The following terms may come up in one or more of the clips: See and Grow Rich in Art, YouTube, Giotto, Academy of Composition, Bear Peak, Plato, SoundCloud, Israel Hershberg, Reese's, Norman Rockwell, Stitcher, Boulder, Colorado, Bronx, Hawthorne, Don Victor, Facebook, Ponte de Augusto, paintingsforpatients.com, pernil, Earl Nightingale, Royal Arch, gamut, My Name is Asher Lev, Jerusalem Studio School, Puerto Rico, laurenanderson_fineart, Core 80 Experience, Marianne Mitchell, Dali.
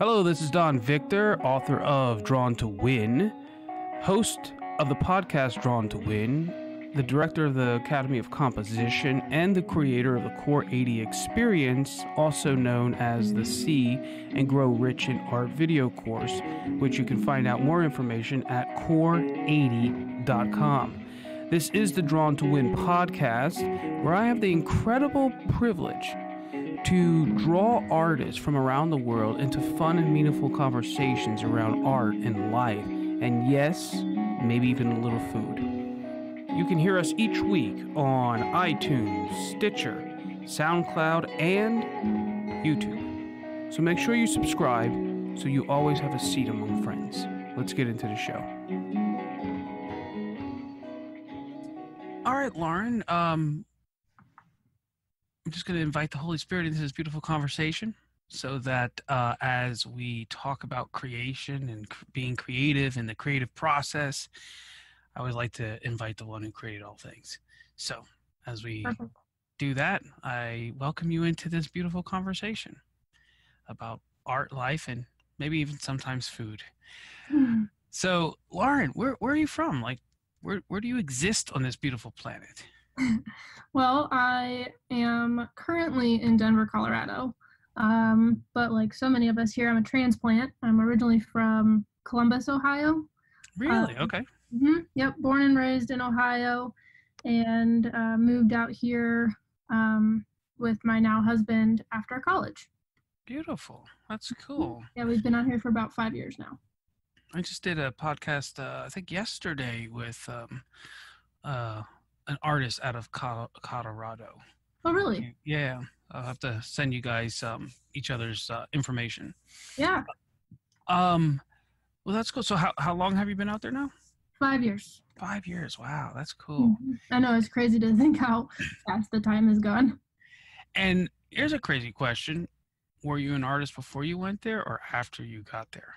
Hello, this is Don Victor, author of Drawn to Win, host of the podcast Drawn to Win, the director of the Academy of Composition, and the creator of the Core 80 Experience, also known as the See and Grow Rich in Art video course, which you can find out more information at core80.com. This is the Drawn to Win podcast, where I have the incredible privilege to draw artists from around the world into fun and meaningful conversations around art and life, and yes, maybe even a little food. You can hear us each week on iTunes, Stitcher, SoundCloud, and YouTube. So make sure you subscribe so you always have a seat among friends. Let's get into the show. All right, Lauren, I'm just going to invite the Holy Spirit into this beautiful conversation so that as we talk about creation and being creative and the creative process, I would like to invite the one who created all things. So as we do that, I welcome you into this beautiful conversation about art, life, and maybe even sometimes food. Mm. So, Lauren, where are you from? Like, where do you exist on this beautiful planet? Well, I am currently in Denver, Colorado, but like so many of us here, I'm a transplant. I'm originally from Columbus, Ohio. Really? Okay. Mm-hmm, yep. Born and raised in Ohio, and moved out here with my now husband after college. Beautiful. That's cool. Yeah, we've been out here for about 5 years now. I just did a podcast, I think yesterday, with an artist out of Colorado. Oh, really? Yeah. I'll have to send you guys each other's information. Yeah. Well, that's cool. So how long have you been out there now? 5 years. 5 years. Wow. That's cool. Mm-hmm. I know. It's crazy to think how fast the time has gone. And here's a crazy question. Were you an artist before you went there or after you got there?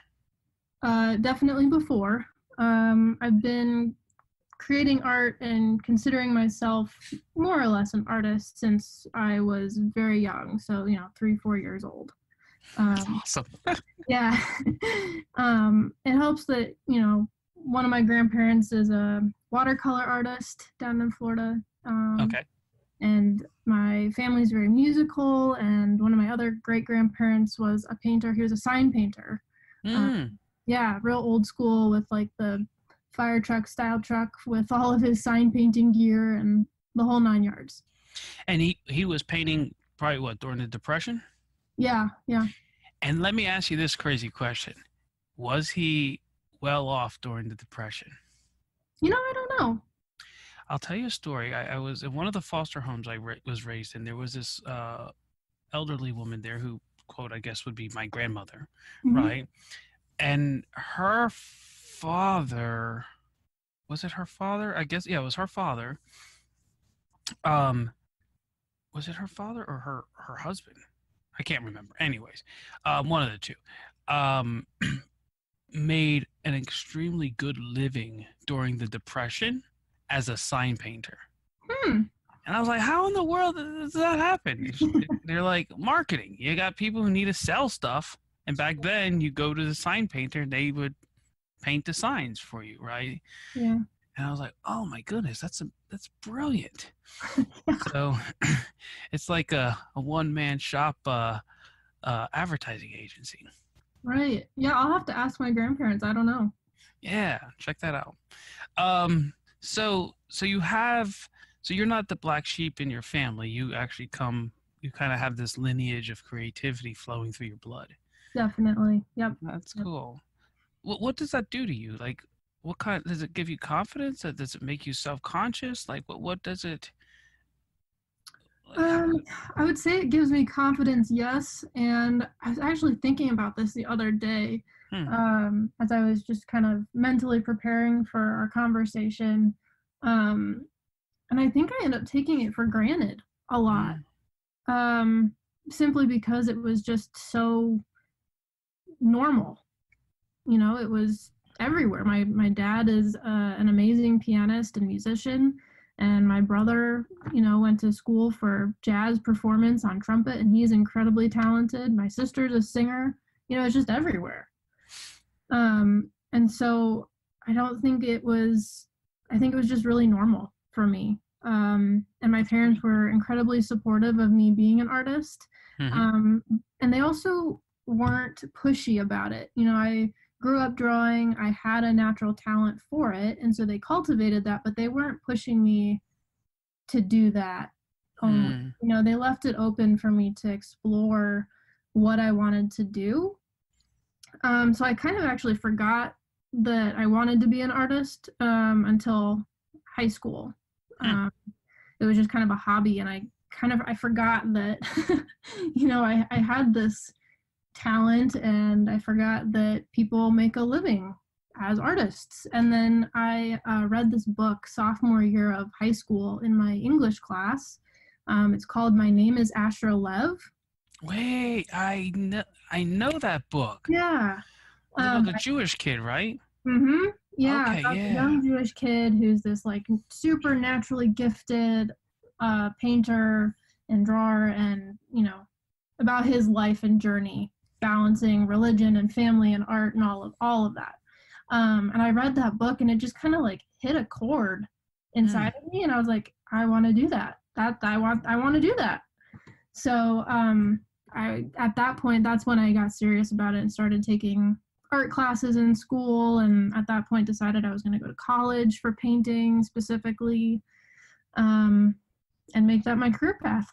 Definitely before. I've been creating art and considering myself more or less an artist since I was very young. So, you know, 3-4 years old. That's awesome. Yeah. It helps that, you know, one of my grandparents is a watercolor artist down in Florida. Okay. And my family's very musical. And one of my other great grandparents was a painter. He was a sign painter. Mm. Yeah, real old school with like the fire truck style truck with all of his sign painting gear and the whole 9 yards. And he was painting probably what, during the Depression? Yeah, yeah. And let me ask you this crazy question. Was he well off during the Depression? You know, I don't know. I'll tell you a story. I was in one of the foster homes I was raised in. There was this elderly woman there who, quote, I guess would be my grandmother, mm-hmm. right? And her father, was it her father? I guess, yeah, it was her father. Was it her father or her husband? I can't remember. Anyways, one of the two made an extremely good living during the Depression as a sign painter. Hmm. And I was like, how in the world does that happen? They're like, marketing. You got people who need to sell stuff. And back then, you go to the sign painter, and they would paint the signs for you, right? Yeah. And I was like, oh my goodness, that's brilliant. So it's like a one-man shop advertising agency. Right. Yeah, I'll have to ask my grandparents. I don't know. Yeah, check that out. So you're not the black sheep in your family. You kind of have this lineage of creativity flowing through your blood. Definitely. Yep. That's cool. What does that do to you? Like, does it give you confidence? Does it make you self-conscious? Like, what does it? I would say it gives me confidence. Yes. And I was actually thinking about this the other day, as I was just kind of mentally preparing for our conversation. And I think I end up taking it for granted a lot. Simply because it was just so normal. You know, it was everywhere. My dad is an amazing pianist and musician, and my brother, you know, went to school for jazz performance on trumpet, and he's incredibly talented. My sister's a singer, you know, it's just everywhere. And so I don't think it was, I think it was just really normal for me. And my parents were incredibly supportive of me being an artist. Mm-hmm. And they also weren't pushy about it. You know, I grew up drawing, I had a natural talent for it. And so they cultivated that, but they weren't pushing me to do that only. Mm. You know, they left it open for me to explore what I wanted to do. So I kind of actually forgot that I wanted to be an artist until high school. It was just kind of a hobby, and I forgot that, you know, I had this talent, and I forgot that people make a living as artists. And then I read this book sophomore year of high school in my English class. It's called My Name is Asher Lev. Wait, I know that book. Yeah. The Jewish kid, right? Mm-hmm. Yeah, okay, about a young Jewish kid who's this like supernaturally gifted painter and drawer, and, you know, about his life and journey, balancing religion and family and art and all of that. And I read that book, and it just kind of like hit a chord inside of me, and I was like, I want to do that. I want to do that. So at that point, that's when I got serious about it and started taking art classes in school, and at that point decided I was going to go to college for painting specifically, and make that my career path.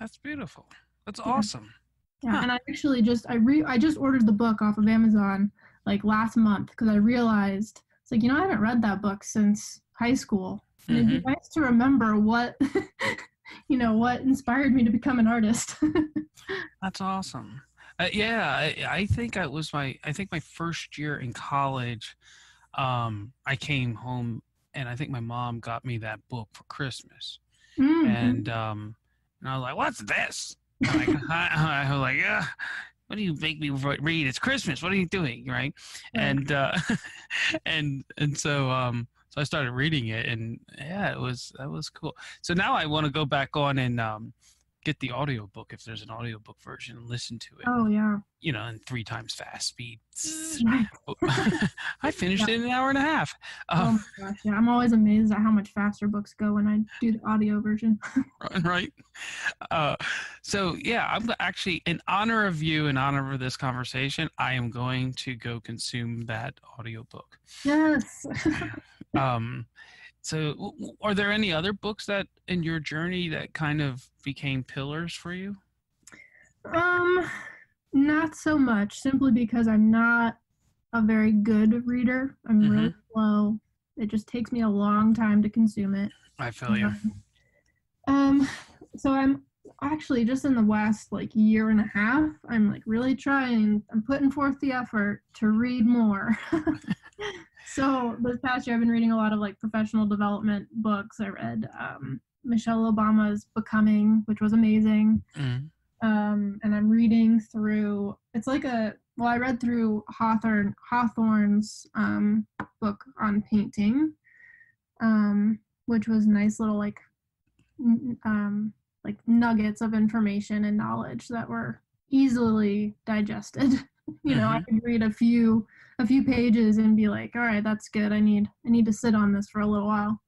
That's beautiful. That's awesome. Yeah, huh. And I actually just ordered the book off of Amazon like last month, because I realized it's like, you know, I haven't read that book since high school, and it'd be nice to remember what you know, what inspired me to become an artist. That's awesome. Yeah, I think my first year in college, I came home, and I think my mom got me that book for Christmas. Mm-hmm. And I was like, "What's this?" Like, I was like, "Yeah, what do you make me read? It's Christmas. What are you doing?" Right? Mm-hmm. And so I started reading it, and yeah, that was cool. So now I want to go back on and get the audiobook, if there's an audiobook version, and listen to it. Oh yeah. You know, in 3 times fast speed. I finished it in an hour and a half. Oh my gosh, yeah. I'm always amazed at how much faster books go when I do the audio version. Right. So yeah, I'm actually, in honor of this conversation, I am going to go consume that audiobook. Yes. So are there any other books that in your journey that kind of became pillars for you? Not so much, simply because I'm not a very good reader. I'm really slow. It just takes me a long time to consume it. I feel you. So I'm actually just in the last like year and a half, I'm like really trying, I'm putting forth the effort to read more. So this past year, I've been reading a lot of like professional development books. I read Michelle Obama's Becoming, which was amazing. Mm. And I'm reading through, I read through Hawthorne's book on painting, which was nice little like nuggets of information and knowledge that were easily digested. You know, I could read a few pages and be like, all right, that's good. I need to sit on this for a little while.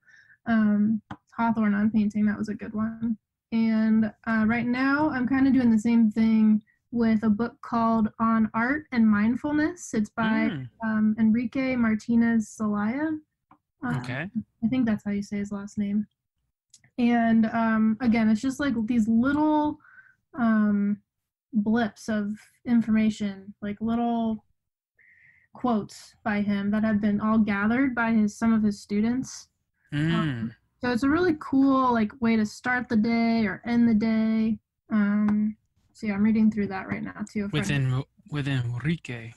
Hawthorne on painting, that was a good one. And right now I'm kind of doing the same thing with a book called On Art and Mindfulness. It's by Enrique Martinez Celaya. Okay. I think that's how you say his last name. And again, it's just like these little blips of information, like little quotes by him that have been all gathered by some of his students. So it's a really cool like way to start the day or end the day. So yeah, I'm reading through that right now too. With Enrique.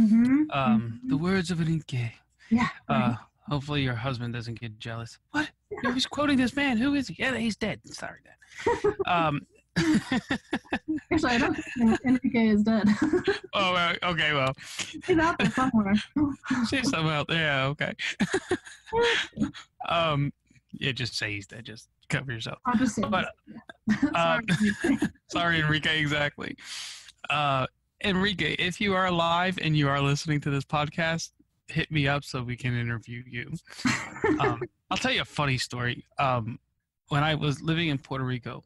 The words of Enrique. Yeah. Hopefully your husband doesn't get jealous. What? He was quoting this man. Who is he? Yeah, he's dead. Sorry, Dad. Actually, I don't think Enrique is dead. Oh, okay, well. She's out there somewhere. She's somewhere out there, yeah, okay. Yeah, just say he's dead. Just cover yourself. I'll just say sorry. Sorry, Enrique, exactly. Enrique, if you are alive and you are listening to this podcast, hit me up so we can interview you. I'll tell you a funny story. When I was living in Puerto Rico,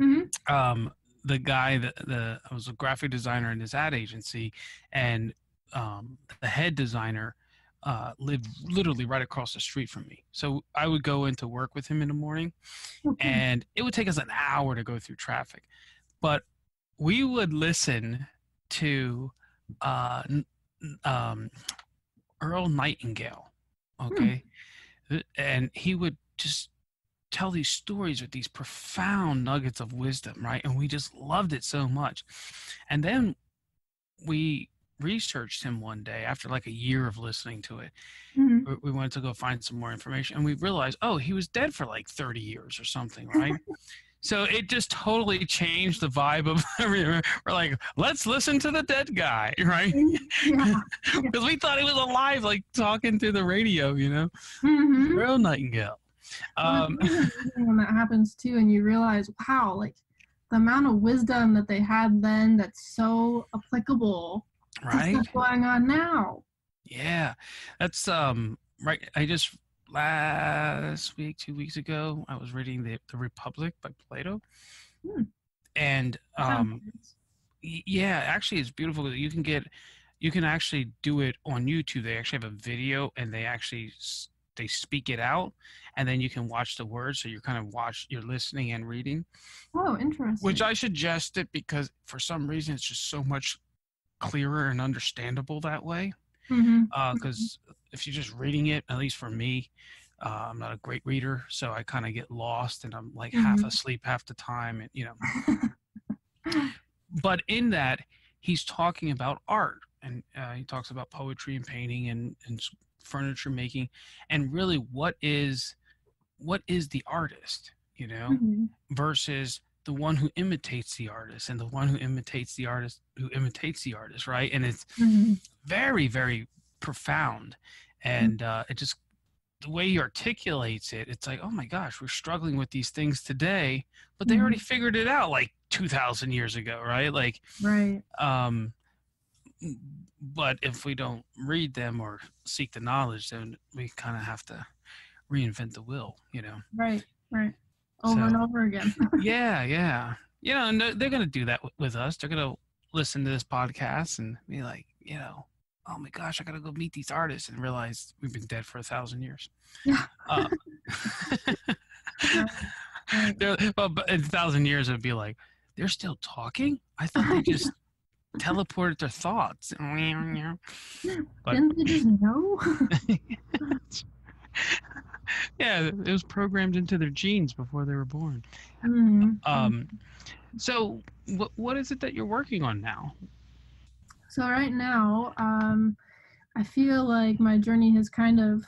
mm-hmm. The guy I was a graphic designer in his ad agency, and the head designer lived literally right across the street from me. So I would go into work with him in the morning, okay. and it would take us an hour to go through traffic, but we would listen to Earl Nightingale, okay, and he would just tell these stories with these profound nuggets of wisdom, right? And we just loved it so much. And then we researched him one day after like a year of listening to it. Mm-hmm. We wanted to go find some more information, and we realized, oh, he was dead for like 30 years or something, right? So it just totally changed the vibe of, we're like, let's listen to the dead guy, right? Because we thought he was alive, like talking through the radio, you know? Mm-hmm. Real Nightingale. When that happens too, and you realize, wow, like the amount of wisdom that they had then that's so applicable, right? What's going on now? Yeah, that's right. I just last week, 2 weeks ago, I was reading the Republic by Plato, and yeah, actually, it's beautiful. You can actually do it on YouTube. They actually have a video, and they speak it out, and then you can watch the words. So you're kind of you're listening and reading. Oh, interesting. Which I suggest it because for some reason it's just so much clearer and understandable that way. Because if you're just reading it, at least for me, I'm not a great reader, so I kind of get lost and I'm like half asleep half the time, and you know. But in that, he's talking about art, and he talks about poetry and painting and furniture making, and really what is the artist, you know, versus the one who imitates the artist, and the one who imitates the artist who imitates the artist, right? And it's very, very profound, and it just, the way he articulates it, it's like, oh my gosh, we're struggling with these things today, but they already figured it out like 2,000 years ago, right? Like, right. But if we don't read them or seek the knowledge, then we kind of have to reinvent the wheel, you know? Right, right. Over and over again. Yeah. You know, and they're going to do that with us. They're going to listen to this podcast and be like, you know, oh my gosh, I got to go meet these artists, and realize we've been dead for 1,000 years. Yeah. But in 1,000 years, it'd be like, they're still talking? I thought they just... teleported their thoughts. Didn't they just know? Yeah, it was programmed into their genes before they were born. So what is it that you're working on now? So right now, I feel like my journey has kind of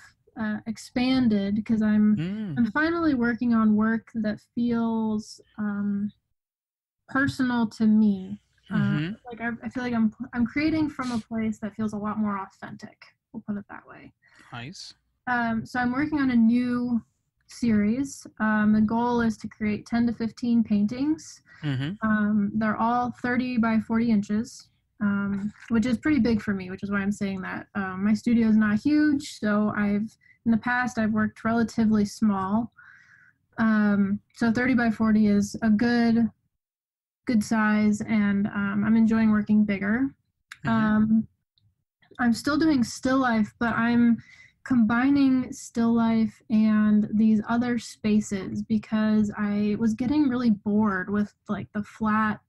expanded, because I'm finally working on work that feels personal to me. Like I feel like I'm creating from a place that feels a lot more authentic. We'll put it that way. Nice. So I'm working on a new series. The goal is to create 10 to 15 paintings. They're all 30 by 40 inches, which is pretty big for me, which is why I'm saying that. My studio is not huge, so in the past, I've worked relatively small. So 30 by 40 is a good size, and I'm enjoying working bigger. I'm still doing still life, but I'm combining still life and these other spaces, because I was getting really bored with like the flat,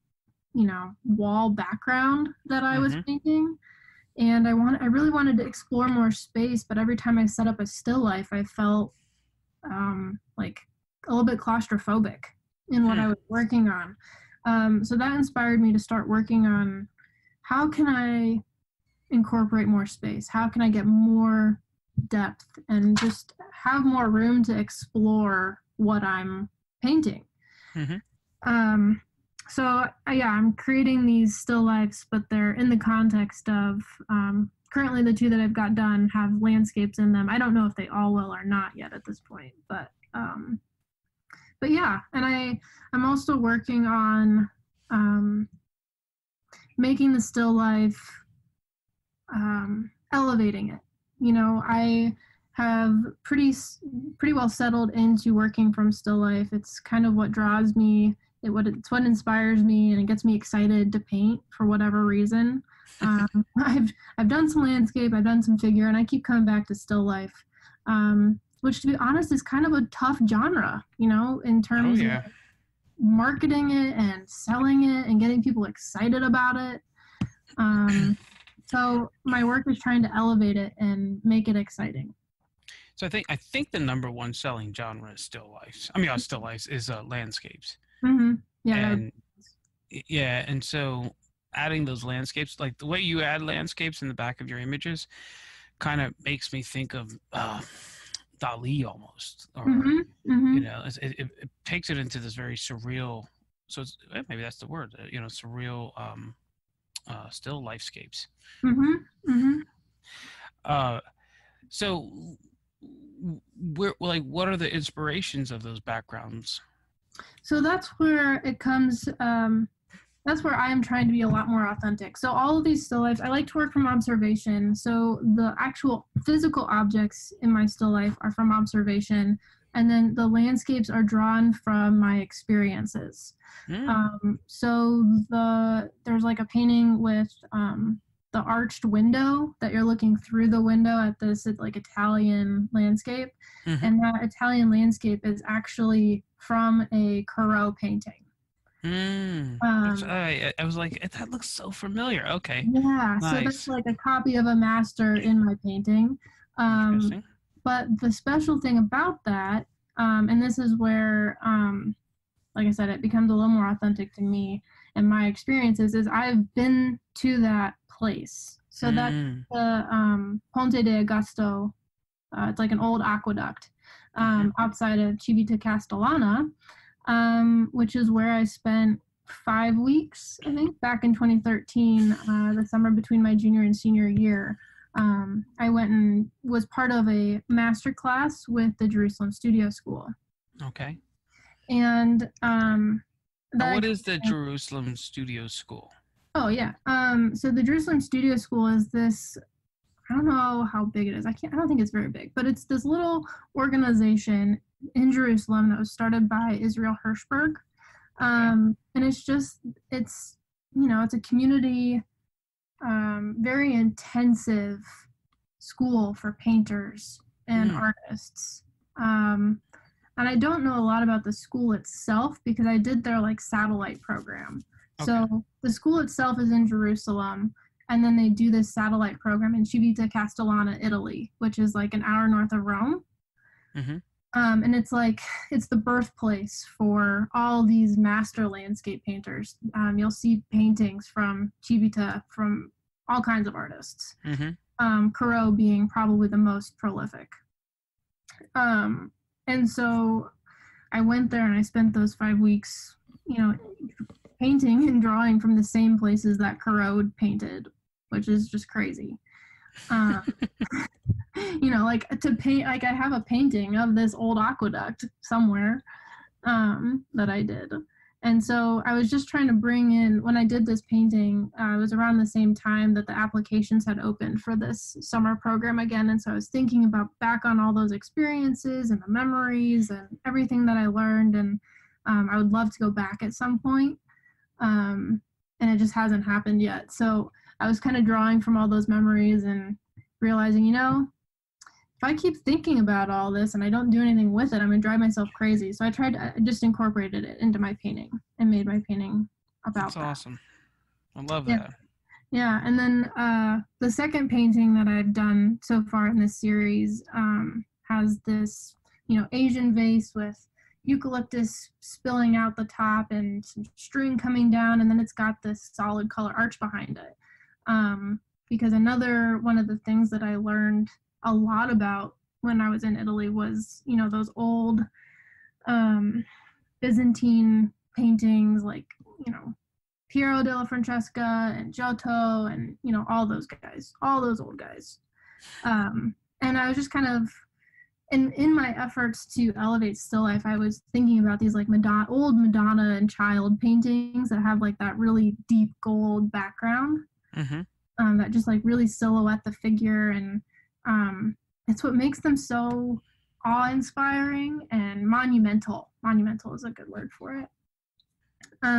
you know, wall background that I was painting, and I really wanted to explore more space, but every time I set up a still life, I felt like a little bit claustrophobic in what I was working on. So that inspired me to start working on, how can I incorporate more space? How can I get more depth and just have more room to explore what I'm painting? So I'm creating these still lifes, but they're in the context of, currently the two that I've got done have landscapes in them. I don't know if they all will or not yet at this point, but yeah, and I'm also working on making the still life, elevating it. You know, I have pretty well settled into working from still life. It's kind of what draws me. It's what inspires me, and it gets me excited to paint for whatever reason. I've done some landscape, I've done some figure, and I keep coming back to still life, which, to be honest, is kind of a tough genre, you know, in terms of marketing it and selling it and getting people excited about it. So my work is trying to elevate it and make it exciting. So I think the number one selling genre is still life. I mean, not still life, is landscapes. Mm-hmm. Yeah. And so adding those landscapes, like the way you add landscapes in the back of your images, kind of makes me think of Dali almost, or you know, it takes it into this very surreal. So it's, maybe that's the word, you know, surreal still lifescapes. So, what are the inspirations of those backgrounds? So that's where it comes, that's where I'm trying to be a lot more authentic. So all of these still lifes, I like to work from observation. So the actual physical objects in my still life are from observation, and then the landscapes are drawn from my experiences. So there's like a painting with the arched window that you're looking through the window at this like Italian landscape. And that Italian landscape is actually from a Corot painting. I was like, that looks so familiar. Okay. Yeah. Nice. So that's like a copy of a master in my painting. Interesting. But the special thing about that, and this is where, like I said, it becomes a little more authentic to me and my experiences, is I've been to that place. So that's the Ponte de Augusto. It's like an old aqueduct outside of Civita Castellana, which is where I spent 5 weeks, I think, back in 2013, the summer between my junior and senior year. I went and was part of a master class with the Jerusalem Studio School. Okay. And now what is the Jerusalem Studio School? Oh, yeah. So the Jerusalem Studio School is this, I don't know how big it is. I don't think it's very big, but it's this little organization in Jerusalem that was started by Israel Hershberg. And it's just, you know, it's a community, very intensive school for painters and artists. And I don't know a lot about the school itself because I did their like satellite program. Okay. So the school itself is in Jerusalem, and then they do this satellite program in Civita Castellana, Italy, which is like an hour north of Rome. And it's like, it's the birthplace for all these master landscape painters. You'll see paintings from Civita from all kinds of artists, Corot being probably the most prolific. And so I went there and I spent those 5 weeks, you know, painting and drawing from the same places that Corot painted, which is just crazy. You know, like to paint, like I have a painting of this old aqueduct somewhere that I did. And so I was just trying to bring in, when I did this painting, it was around the same time that the applications had opened for this summer program again. And so I was thinking about back on all those experiences and the memories and everything that I learned. And I would love to go back at some point. And it just hasn't happened yet. So I was kind of drawing from all those memories and realizing, you know, if I keep thinking about all this and I don't do anything with it, I'm going to drive myself crazy. So I just incorporated it into my painting and made my painting about that. That's awesome. I love that. Yeah. And then the second painting that I've done so far in this series has this, you know, Asian vase with eucalyptus spilling out the top and some string coming down. And then it's got this solid color arch behind it. Because another one of the things that I learned a lot about when I was in Italy was, you know, those old Byzantine paintings like, you know, Piero della Francesca and Giotto and, you know, all those guys, all those old guys. And I was just kind of And in my efforts to elevate still life, I was thinking about these like Madonna, old Madonna and child paintings that have like that really deep gold background that just like really silhouette the figure. And it's what makes them so awe-inspiring and monumental. Monumental is a good word for it.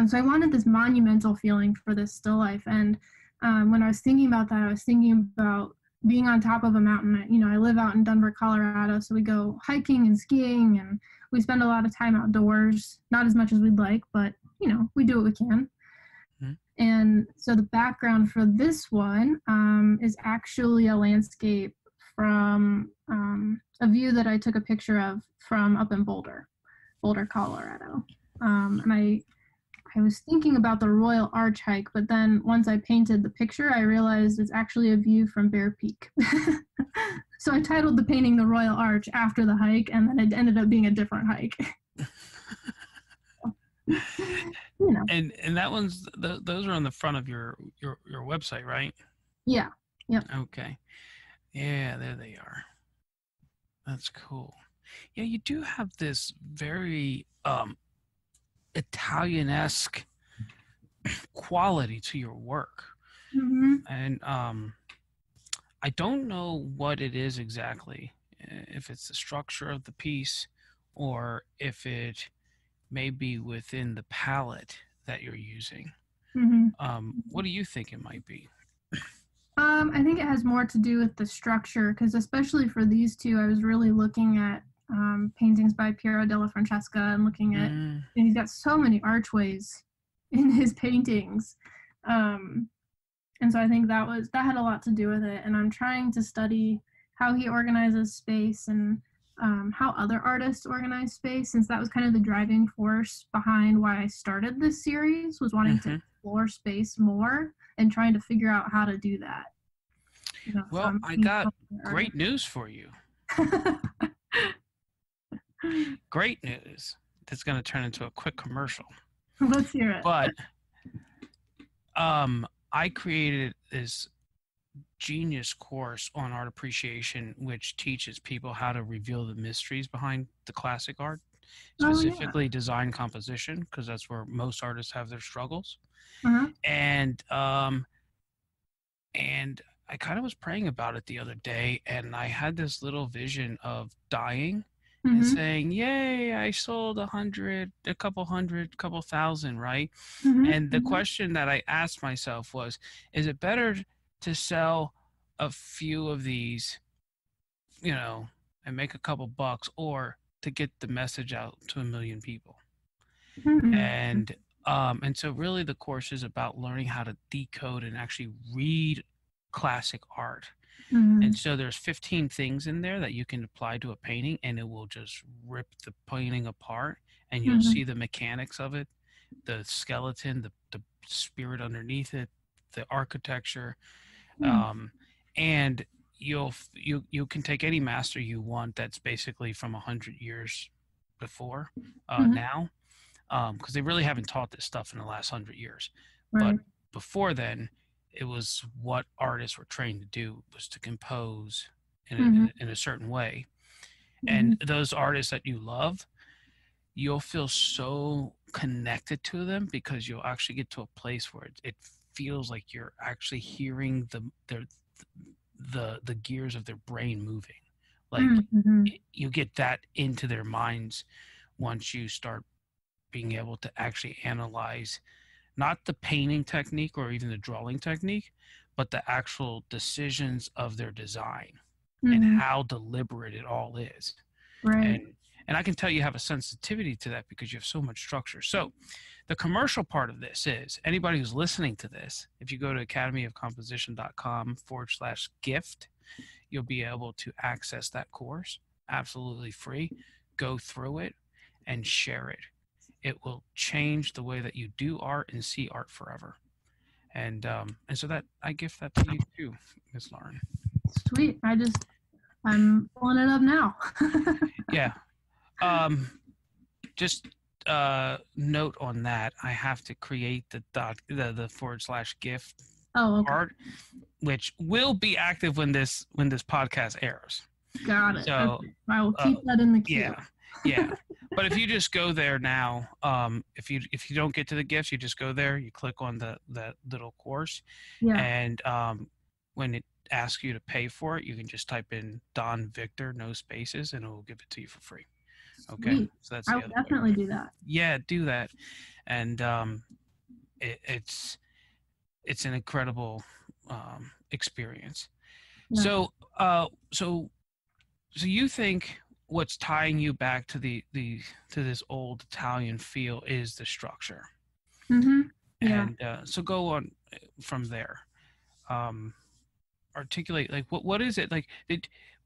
So I wanted this monumental feeling for this still life. And when I was thinking about that, I was thinking about being on top of a mountain. You know, I live out in Denver, Colorado, so we go hiking and skiing, and we spend a lot of time outdoors, not as much as we'd like, but, you know, we do what we can. Mm-hmm. And so the background for this one is actually a landscape from a view that I took a picture of from up in Boulder, Colorado. And I was thinking about the Royal Arch hike, but then once I painted the picture, I realized it's actually a view from Bear Peak. So I titled the painting The Royal Arch after the hike, and then it ended up being a different hike. You know. And that one's, those are on the front of your website, right? Yeah. Yep. Okay. Yeah, there they are. That's cool. Yeah, you do have this very Italian-esque quality to your work. Mm-hmm. And I don't know what it is exactly, if it's the structure of the piece or if it may be within the palette that you're using. Mm-hmm. What do you think it might be? I think it has more to do with the structure, because especially for these two, I was really looking at paintings by Piero della Francesca and looking at, and he's got so many archways in his paintings. And so I think that had a lot to do with it. And I'm trying to study how he organizes space and how other artists organize space, since that was kind of the driving force behind why I started this series, was wanting to explore space more and trying to figure out how to do that. You know, well, so I got great news for you. Great news. That's going to turn into a quick commercial. Let's hear it. But I created this genius course on art appreciation, which teaches people how to reveal the mysteries behind the classic art, specifically design composition, because that's where most artists have their struggles. And I kind of was praying about it the other day, and I had this little vision of dying and saying, yay, I sold a couple thousand, right? And the question that I asked myself was, is it better to sell a few of these, you know, and make a couple bucks, or to get the message out to a million people? And so really the course is about learning how to decode and actually read classic art. And so there's 15 things in there that you can apply to a painting, and it will just rip the painting apart, and you'll see the mechanics of it, the skeleton, the spirit underneath it, the architecture. And you can take any master you want that's basically from 100 years before now, because they really haven't taught this stuff in the last 100 years. But before then, it was what artists were trained to do, was to compose in a certain way. And those artists that you love, you'll feel so connected to them, because you'll actually get to a place where it feels like you're actually hearing the gears of their brain moving. Like you get that into their minds once you start being able to actually analyze not the painting technique or even the drawing technique, but the actual decisions of their design and how deliberate it all is. And I can tell you have a sensitivity to that because you have so much structure. So the commercial part of this is, anybody who's listening to this, if you go to academyofcomposition.com/gift, you'll be able to access that course absolutely free. Go through it and share it. It will change the way that you do art and see art forever. And so that, I gift that to you too, Ms. Lauren. Sweet. I'm pulling it up now. Yeah. Just note on that, I have to create the /gift art, which will be active when this podcast airs. Got it. So okay. I will keep that in the queue. Yeah. Yeah. But if you just go there now, if you don't get to the gifts, you just go there, you click on that little course. Yeah. And when it asks you to pay for it, you can just type in Don Victor, no spaces, and it will give it to you for free. Okay. Sweet. So that's I'll definitely do that. Yeah, do that. And it's an incredible experience. Yeah. So you think what's tying you back to this old Italian feel is the structure. Mm-hmm. Yeah. And so go on from there. Articulate, like, what is it like?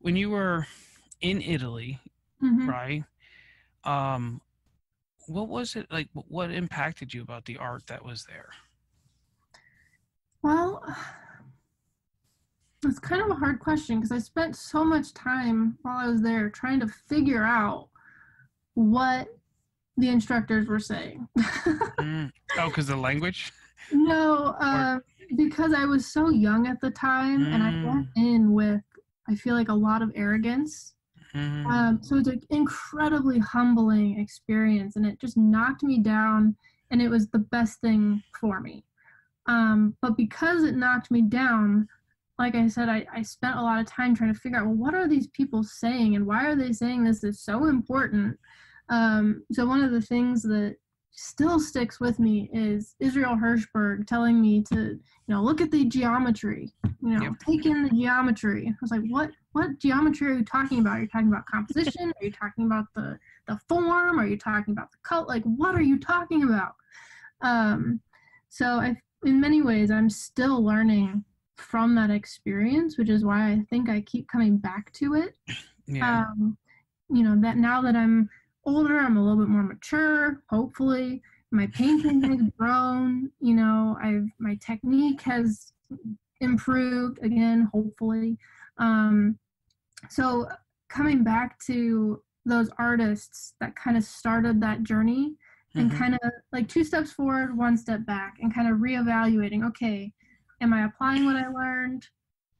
When you were in Italy, mm-hmm. right? What was it like? What impacted you about the art that was there? Well, it's kind of a hard question because I spent so much time while I was there trying to figure out what the instructors were saying. Oh, because the language? No, because I was so young at the time, and I went in with, I feel like, a lot of arrogance. So it's an incredibly humbling experience, and it just knocked me down, and it was the best thing for me. But because it knocked me down, like I said, I spent a lot of time trying to figure out, well, what are these people saying, and why are they saying this is so important? So one of the things that still sticks with me is Israel Hershberg telling me to, look at the geometry, yep. take in the geometry. I was like, what geometry are you talking about? Are you talking about composition? Are you talking about the form? Are you talking about the color? Like, what are you talking about? So in many ways, I'm still learning from that experience, which is why I think I keep coming back to it. Yeah. That now that I'm older, I'm a little bit more mature, hopefully. My painting has grown, my technique has improved again, hopefully. So coming back to those artists that kind of started that journey and kind of like 2 steps forward, 1 step back, and kind of reevaluating, okay, am I applying what I learned?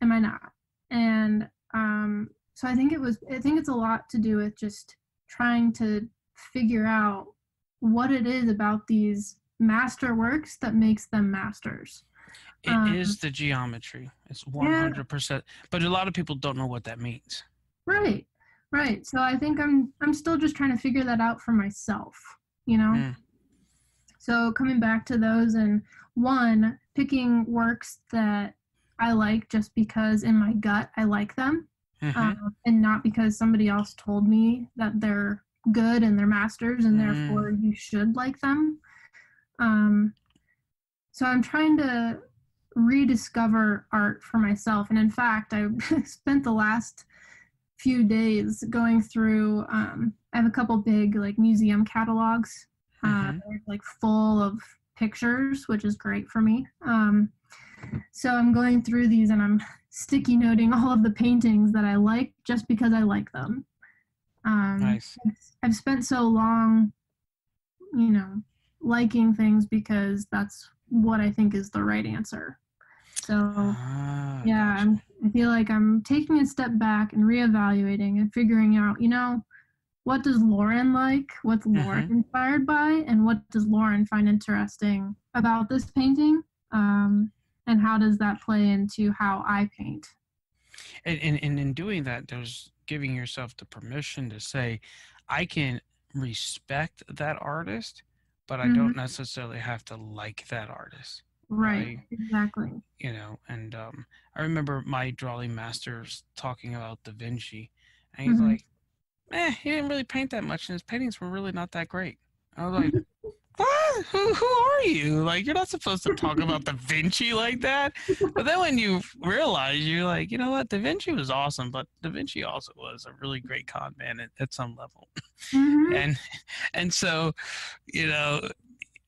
Am I not? And so I think it's a lot to do with just trying to figure out what it is about these master works that makes them masters. It is the geometry. It's 100%. Yeah. But a lot of people don't know what that means. Right. Right. So I think I'm still just trying to figure that out for myself, So coming back to those, and one, picking works that I like just because in my gut I like them, and not because somebody else told me that they're good and they're masters and therefore you should like them. So I'm trying to rediscover art for myself. And in fact, I spent the last few days going through, I have a couple big like museum catalogs, like full of pictures, which is great for me. So I'm going through these and I'm sticky noting all of the paintings that I like just because I like them. Nice. I've spent so long, liking things because that's what I think is the right answer. So yeah, gotcha. I feel like I'm taking a step back and reevaluating and figuring out, what does Lauren like? What's Lauren inspired by? And what does Lauren find interesting about this painting? And how does that play into how I paint? And in doing that, there's giving yourself the permission to say, I can respect that artist, but I don't necessarily have to like that artist. Right, exactly. And I remember my drawing masters talking about Da Vinci, and he's like, he didn't really paint that much, and his paintings were really not that great. I was like, what? Who are you? Like, you're not supposed to talk about Da Vinci like that. But then when you realize, you're like, you know what? Da Vinci was awesome, but Da Vinci also was a really great con man at some level. And so,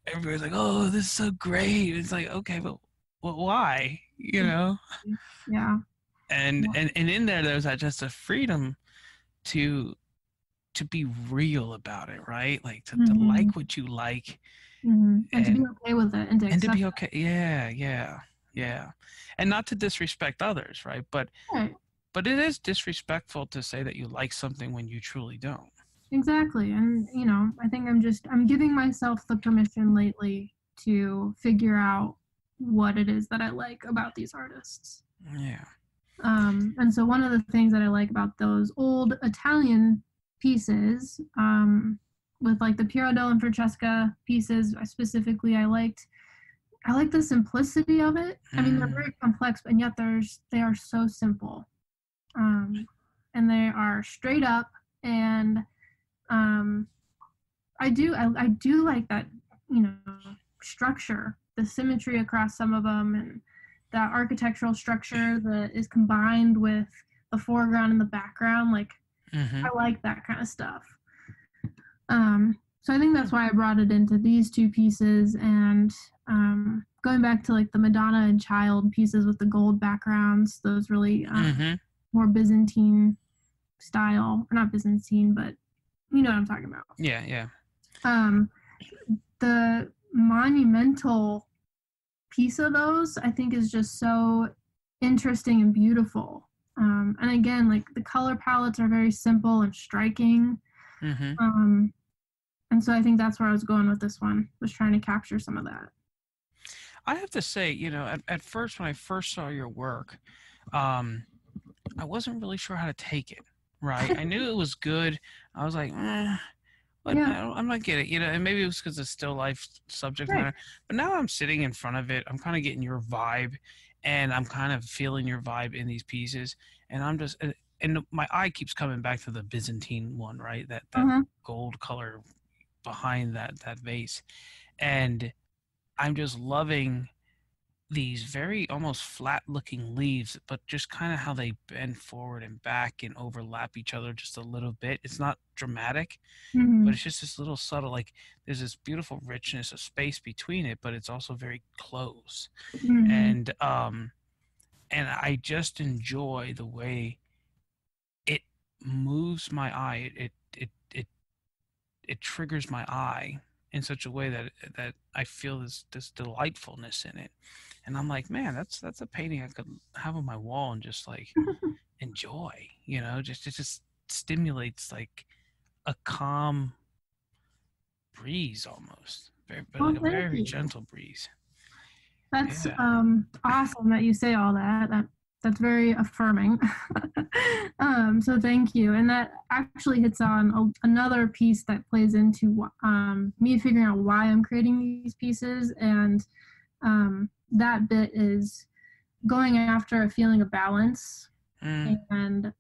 everybody's like, oh, this is so great. It's like, okay, but why? Yeah. And in there's that just a freedom to be real about it, right? Like to like what you like, and to be okay with it, and to be okay. Yeah, and not to disrespect others, right? But But it is disrespectful to say that you like something when you truly don't. Exactly. And, you know, I think I'm giving myself the permission lately to figure out what it is that I like about these artists. Yeah. And so one of the things that I like about those old Italian pieces, with like the Piero della Francesca pieces specifically, I like the simplicity of it. I mean, they're very complex, but yet they are so simple. And they are straight up, and I do like that, you know, structure, the symmetry across some of them, and that architectural structure that is combined with the foreground and the background. Like, I like that kind of stuff. So I think that's why I brought it into these two pieces. And going back to like the Madonna and Child pieces with the gold backgrounds, those really more Byzantine style, or not Byzantine, but you know what I'm talking about. Yeah, yeah. The monumental piece of those, I think, is just so interesting and beautiful. And again, like the color palettes are very simple and striking. And so I think that's where I was going with this one, was trying to capture some of that. I have to say, you know, at first, when I first saw your work, I wasn't really sure how to take it, right? I knew it was good. I was like, but yeah, I'm not getting it, you know, and maybe it was because it's still life subject matter. Right. But now I'm sitting in front of it. I'm kind of getting your vibe, and I'm kind of feeling your vibe in these pieces. And I'm just, and my eye keeps coming back to the Byzantine one, right? That gold color behind that vase. And I'm just loving these very almost flat looking leaves, but just kind of how they bend forward and back and overlap each other just a little bit. It's not dramatic, but it's just this little subtle, like there's this beautiful richness of space between it, but it's also very close. And I just enjoy the way it moves my eye. It triggers my eye in such a way that I feel this delightfulness in it. And I'm like, man, that's a painting I could have on my wall and just like enjoy, you know, it just stimulates like a calm breeze almost, very gentle breeze. That's awesome that you say all that. That's very affirming. So thank you. And that actually hits on another piece that plays into me figuring out why I'm creating these pieces. And that bit is going after a feeling of balance and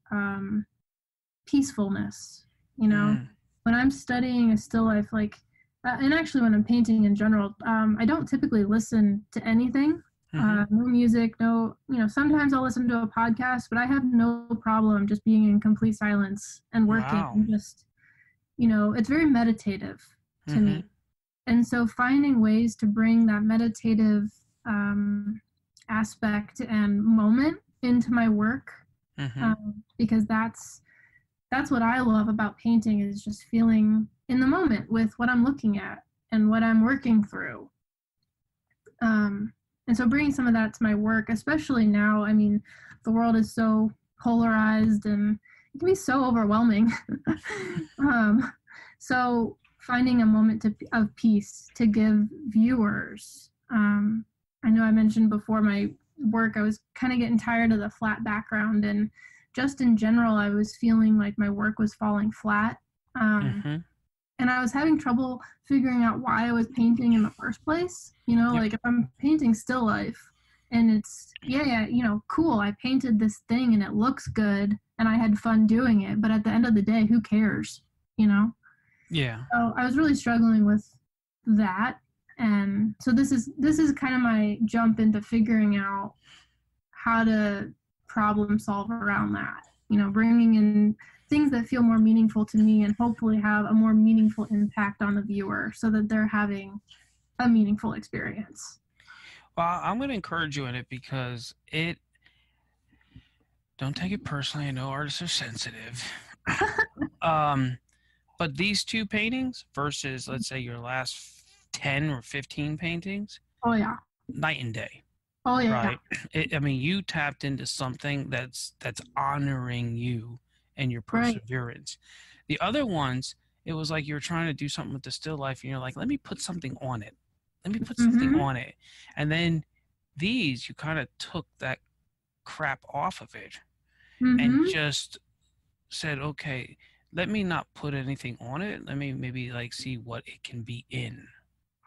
peacefulness. You know, when I'm studying a still life, like, and actually when I'm painting in general, I don't typically listen to anything. No music, no, you know, sometimes I'll listen to a podcast, but I have no problem just being in complete silence and working. Wow. And just, you know, it's very meditative to me. And so finding ways to bring that meditative aspect and moment into my work, because that's what I love about painting, is just feeling in the moment with what I'm looking at and what I'm working through. And so bringing some of that to my work, especially now, I mean, the world is so polarized and it can be so overwhelming. So finding a moment of peace to give viewers. I know I mentioned before my work, I was kind of getting tired of the flat background, and just in general, I was feeling like my work was falling flat. And I was having trouble figuring out why I was painting in the first place. You know, like if I'm painting still life and it's, you know, cool, I painted this thing and it looks good and I had fun doing it. But at the end of the day, who cares, you know? Yeah. So I was really struggling with that. And so this is kind of my jump into figuring out how to problem solve around that, you know, bringing in things that feel more meaningful to me and hopefully have a more meaningful impact on the viewer so that they're having a meaningful experience. Well, I'm going to encourage you in it, because don't take it personally. I know artists are sensitive. But these two paintings versus, let's say, your last 10 or 15 paintings. Oh yeah. Night and day. Oh yeah. Right. I mean, you tapped into something that's honoring you and your perseverance. Right. The other ones, it was like you were trying to do something with the still life, and you're like, let me put something on it. Let me put something on it. And then these, you kind of took that crap off of it and just said, okay, let me not put anything on it. Let me maybe like see what it can be in.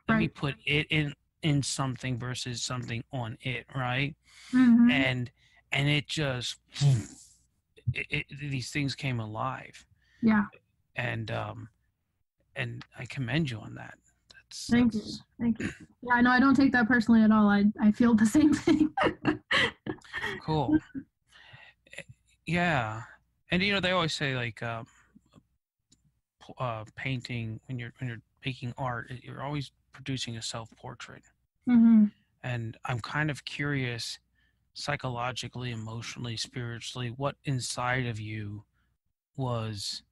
Let me put it in something versus something on it, right? And it just, these things came alive. Yeah. And I commend you on that. Thank you. Yeah, no, I don't take that personally at all. I feel the same thing. Cool. Yeah. And, you know, they always say, like, painting, when you're making art, you're always producing a self-portrait. And I'm kind of curious, psychologically, emotionally, spiritually, what inside of you was,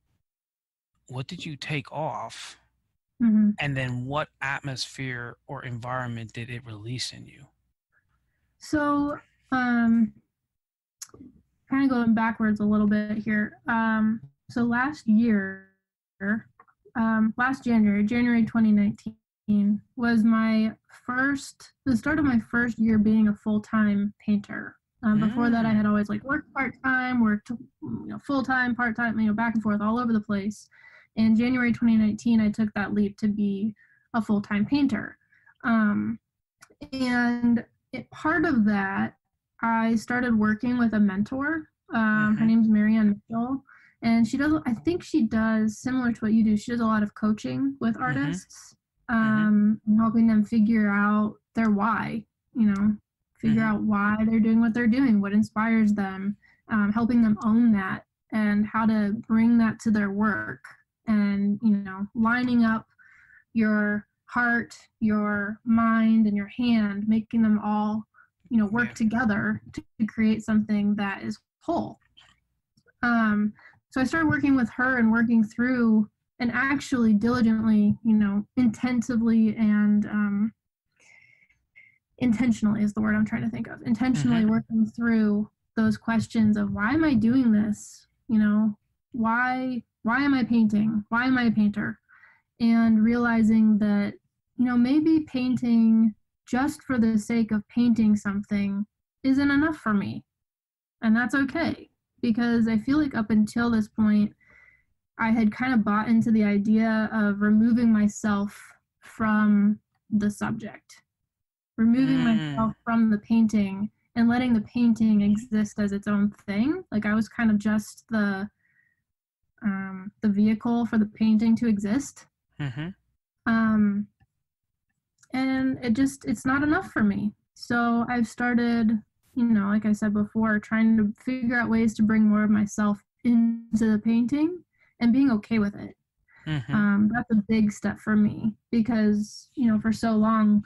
what did you take off? And then what atmosphere or environment did it release in you? So, kind of going backwards a little bit here. So last year, last January 2019 was my first, the start of my first year being a full-time painter. Before that, I had always like worked part-time, worked, you know, full-time, part-time, you know, back and forth all over the place. In January 2019, I took that leap to be a full-time painter. And part of that, I started working with a mentor. Her name's Marianne Mitchell. And she does, I think she does, similar to what you do, she does a lot of coaching with artists, helping them figure out their why, you know, figure out why they're doing what they're doing, what inspires them, helping them own that and how to bring that to their work. And, you know, lining up your heart, your mind, and your hand, making them all, you know, work together to create something that is whole. So I started working with her and working through and actually diligently, you know, intensively and intentionally is the word I'm trying to think of. Intentionally working through those questions of why am I doing this? You know, why am I painting? Why am I a painter? And realizing that, you know, maybe painting just for the sake of painting something isn't enough for me. And that's okay, because I feel like up until this point, I had kind of bought into the idea of removing myself from the subject, removing myself from the painting and letting the painting exist as its own thing. Like I was kind of just the vehicle for the painting to exist. And it just, it's not enough for me. So I've started, you know, like I said before, trying to figure out ways to bring more of myself into the painting and being okay with it. That's a big step for me because, you know, for so long,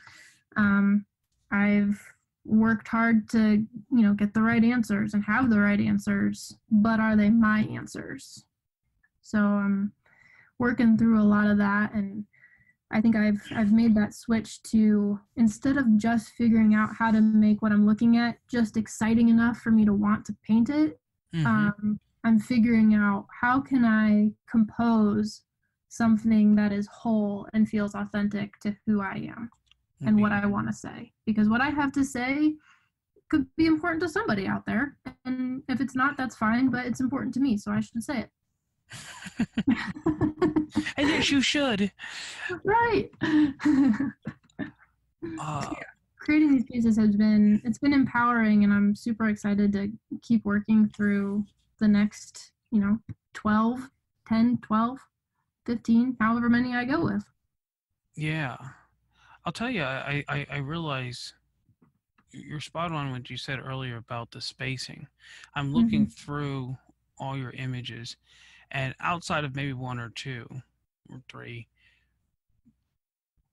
I've worked hard to, you know, get the right answers and have the right answers, but are they my answers? So I'm working through a lot of that, and I think I've made that switch to, instead of just figuring out how to make what I'm looking at just exciting enough for me to want to paint it, I'm figuring out how can I compose something that is whole and feels authentic to who I am and what I want to say. Because what I have to say could be important to somebody out there, and if it's not, that's fine, but it's important to me, so I should say it. And yes, you should. Right. Yeah. Creating these pieces has been, it's been empowering, and I'm super excited to keep working through the next, you know, 12, 10, 12, 15, however many I go with. Yeah. I'll tell you, I realize you're spot on what you said earlier about the spacing. I'm looking through all your images, and outside of maybe one or two or three,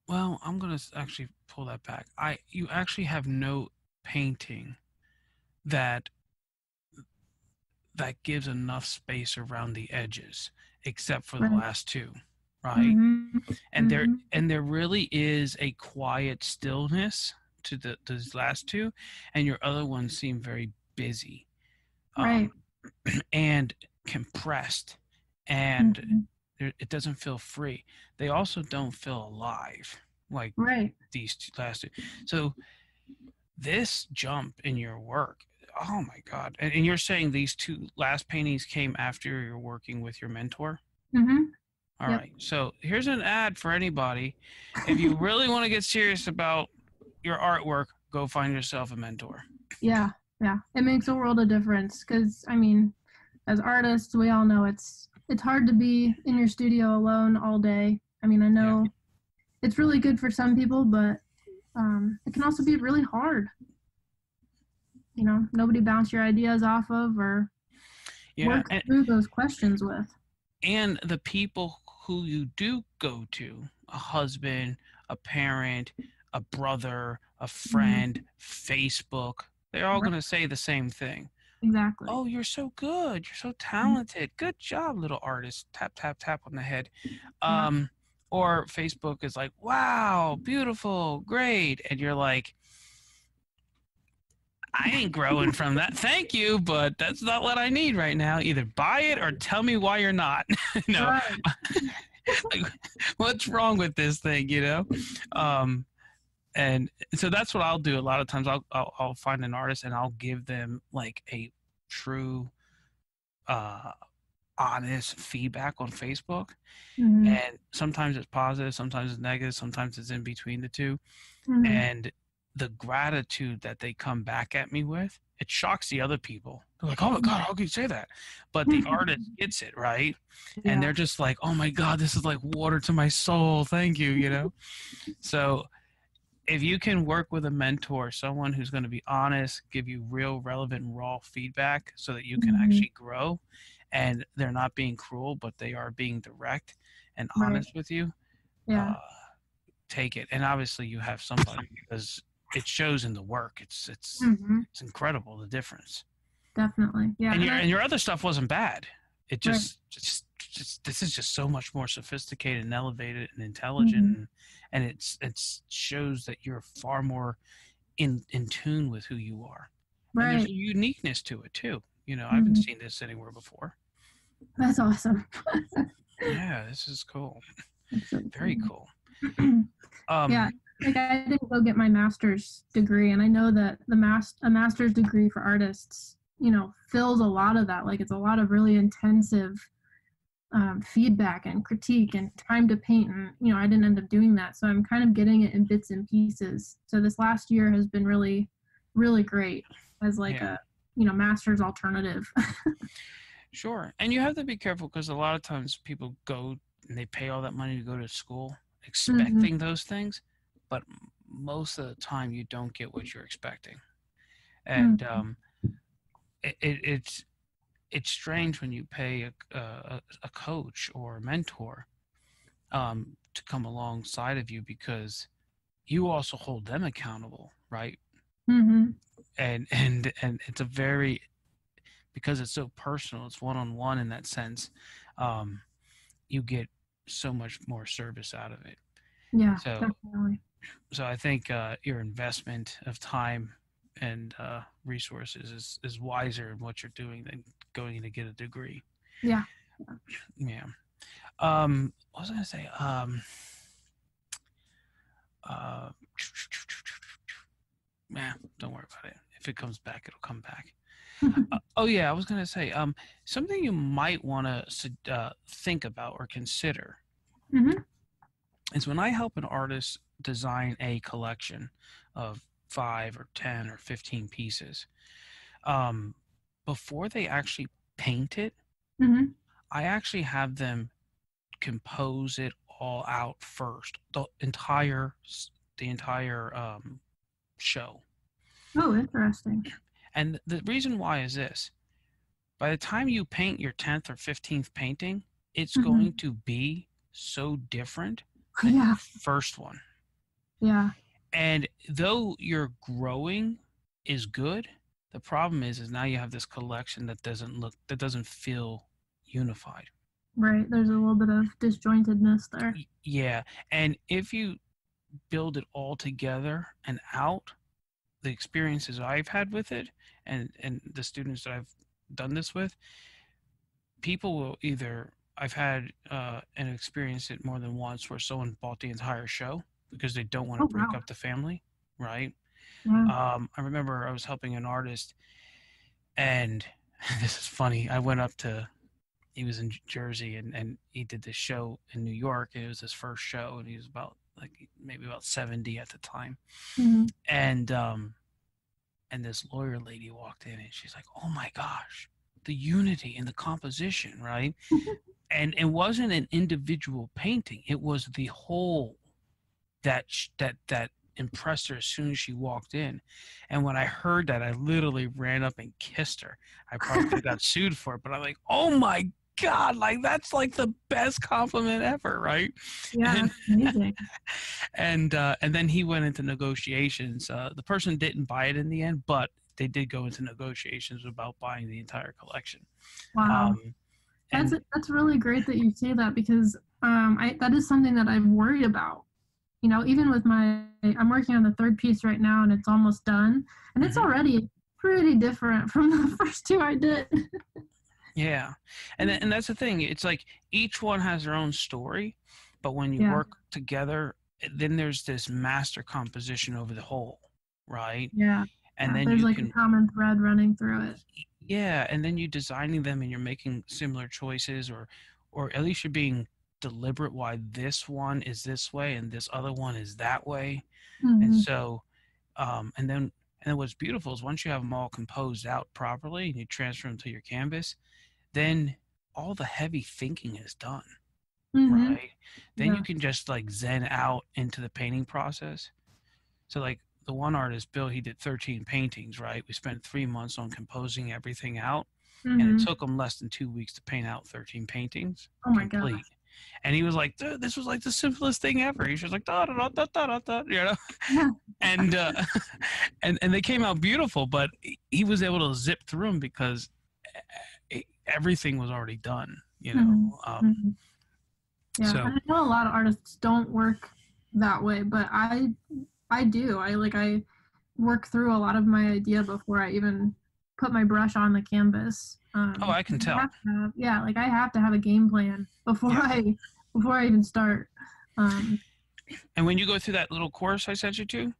well, I'm going to actually pull that back. You actually have no painting that gives enough space around the edges, except for the last two, right? And there really is a quiet stillness to those last two, and your other ones seem very busy, right, and compressed, and it doesn't feel free. They also don't feel alive like these two last two. So this jump in your work, oh my God. And you're saying these two last paintings came after you're working with your mentor? All right. So here's an ad for anybody. If you really want to get serious about your artwork, go find yourself a mentor. Yeah. Yeah. It makes a world of difference. 'Cause I mean, as artists, we all know it's hard to be in your studio alone all day. I mean, I know it's really good for some people, but it can also be really hard. You know, nobody bounce your ideas off of or work through those questions with. And the people who you do go to, a husband, a parent, a brother, a friend, Facebook, they're all going to say the same thing. Exactly. Oh, you're so good. You're so talented. Good job, little artist. Tap, tap, tap on the head. Or Facebook is like, wow, beautiful, great. And you're like, I ain't growing from that. Thank you, but that's not what I need right now. Either buy it or tell me why you're not. Like, what's wrong with this thing, you know? And so that's what I'll do. A lot of times I'll find an artist and I'll give them like a true, honest feedback on Facebook. And sometimes it's positive, sometimes it's negative, sometimes it's in between the two. And the gratitude that they come back at me with, it shocks the other people. They're like, oh my God, how can you say that? But the artist gets it, right? And they're just like, oh my God, this is like water to my soul. Thank you, you know? So if you can work with a mentor, someone who's going to be honest, give you real, relevant, raw feedback so that you can actually grow, and they're not being cruel, but they are being direct and honest with you, take it. And obviously you have somebody, because it shows in the work. It's it's incredible, the difference. Definitely. Yeah. And your other stuff wasn't bad. It just this is just so much more sophisticated and elevated and intelligent, and it shows that you're far more in tune with who you are. Right. And there's a uniqueness to it too. You know, I haven't seen this anywhere before. That's awesome. Yeah, this is cool. Very cool. Yeah. Like, I didn't go get my master's degree, and I know that a master's degree for artists, you know, fills a lot of that. Like, it's a lot of really intensive feedback and critique and time to paint, and, you know, I didn't end up doing that. So I'm kind of getting it in bits and pieces. So this last year has been really, really great as like a, you know, master's alternative. Sure. And you have to be careful, because a lot of times people go and they pay all that money to go to school expecting those things. But most of the time you don't get what you're expecting. And it's strange when you pay a coach or a mentor to come alongside of you, because you also hold them accountable, right? And it's a very, because it's so personal, it's one-on-one in that sense, you get so much more service out of it. Yeah, so, definitely. So I think your investment of time and resources is wiser in what you're doing than going to get a degree. Yeah. What was I going to say? Don't worry about it. If it comes back, it'll come back. I was going to say something you might want to think about or consider is when I help an artist design a collection of 5 or 10 or 15 pieces, before they actually paint it, I actually have them compose it all out first, the entire show. Oh, interesting. And the reason why is this: by the time you paint your 10th or 15th painting, it's going to be so different than your first one. Yeah. And though your growing is good, the problem is now you have this collection that doesn't feel unified. Right. There's a little bit of disjointedness there. Yeah. And if you build it all together and out, the experiences I've had with it and the students that I've done this with, people will either, I've had an experience it more than once where someone bought the entire show because they don't want to break up the family, right? Yeah. I remember I was helping an artist, and this is funny. I went up to, he was in Jersey, and he did this show in New York. It was his first show, and he was about maybe about 70 at the time. Mm-hmm. And this lawyer lady walked in, and she's like, "Oh my gosh, the unity in the composition, right?" And it wasn't an individual painting; it was the whole that impressed her as soon as she walked in. And when I heard that, I literally ran up and kissed her. I probably got sued for it, but I'm like, "Oh my God, like that's like the best compliment ever," right? Yeah, amazing. And then he went into negotiations. The person didn't buy it in the end, but they did go into negotiations about buying the entire collection. Wow, that's really great that you say that, because that is something that I'm worried about. You know, even with I'm working on the third piece right now, and it's almost done, and it's already pretty different from the first two I did. Yeah. And that's the thing. It's like each one has their own story, but when you work together, then there's this master composition over the whole, right? Yeah. And then there's a common thread running through it. Yeah. And then you're designing them and you're making similar choices, or at least you're being deliberate why this one is this way and this other one is that way. Mm-hmm. And so, and then what's beautiful is once you have them all composed out properly and you transfer them to your canvas, then all the heavy thinking is done, right? Then you can just like zen out into the painting process. So like the one artist, Bill, he did 13 paintings, right? We spent 3 months on composing everything out, and it took him less than 2 weeks to paint out 13 paintings. Oh my God. And he was like, this was like the simplest thing ever. He was like, da da da da da da, you know? Yeah. And they came out beautiful, but he was able to zip through them because everything was already done, you know? Yeah, so. I know a lot of artists don't work that way, but I do. I work through a lot of my idea before I even put my brush on the canvas. I can tell. I have to have a game plan before I even start. And when you go through that little course I sent you to,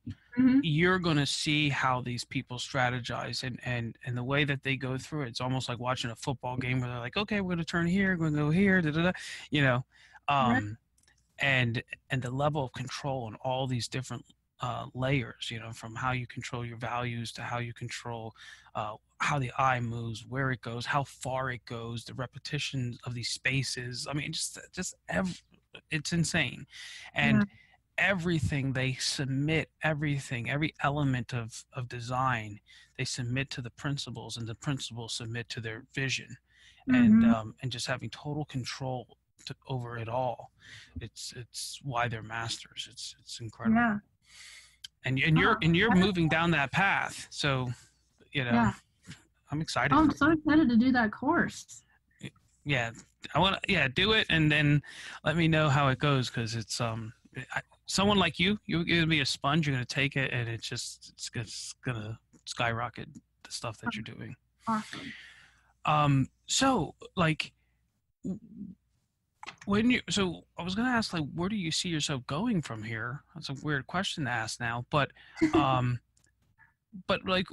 you're going to see how these people strategize and the way that they go through it. It's almost like watching a football game where they're like, okay, we're going to turn here, we're going to go here, da da da, you know, and the level of control and all these different layers, you know, from how you control your values to how you control how the eye moves, where it goes, how far it goes, the repetition of these spaces. I mean, it's insane. And everything they submit, every element of design, they submit to the principles, and the principles submit to their vision, and just having total control over it all. It's why they're masters. It's incredible. Yeah. And you're moving down that path. So, you know, I'm excited. Oh, I'm so excited to do that course. Yeah. I want to, do it. And then let me know how it goes. 'Cause it's, someone like you're going to be a sponge. You're going to take it, and it's going to skyrocket the stuff that you're doing. Awesome. So like, so I was going to ask, like, where do you see yourself going from here? That's a weird question to ask now, but like,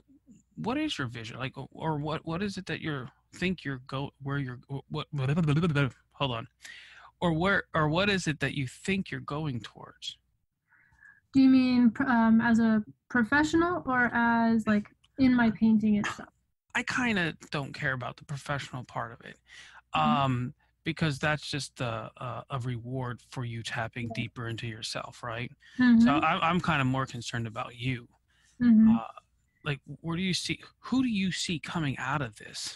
what is your vision? Like, or what is it that what is it that you think you're going towards? Do you mean as a professional, or as like in my painting itself? I kind of don't care about the professional part of it. Because that's just a reward for you tapping deeper into yourself, right? So I'm kind of more concerned about you. Like, who do you see coming out of this?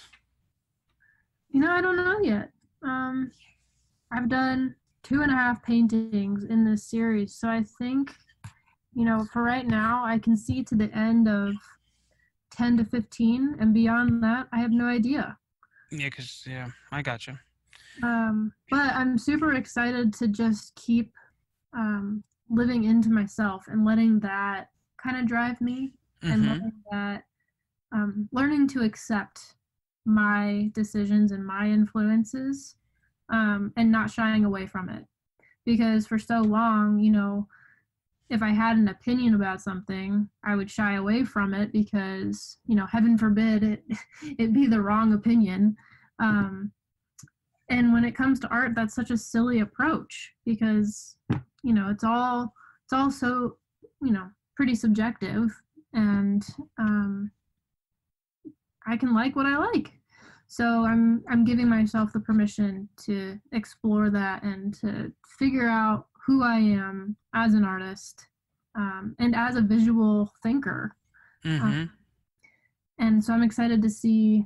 You know, I don't know yet. I've done 2.5 paintings in this series, so I think, you know, for right now, I can see to the end of 10 to 15, and beyond that, I have no idea. Yeah, I got you. But I'm super excited to just keep living into myself and letting that kind of drive me, mm-hmm. and letting that, learning to accept my decisions and my influences, and not shying away from it. Because for so long, you know, if I had an opinion about something, I would shy away from it because, you know, heaven forbid it be the wrong opinion. And when it comes to art, that's such a silly approach because, you know, it's all so, you know, pretty subjective, and I can like what I like. So I'm giving myself the permission to explore that and to figure out who I am as an artist, and as a visual thinker. Mm-hmm. And so I'm excited to see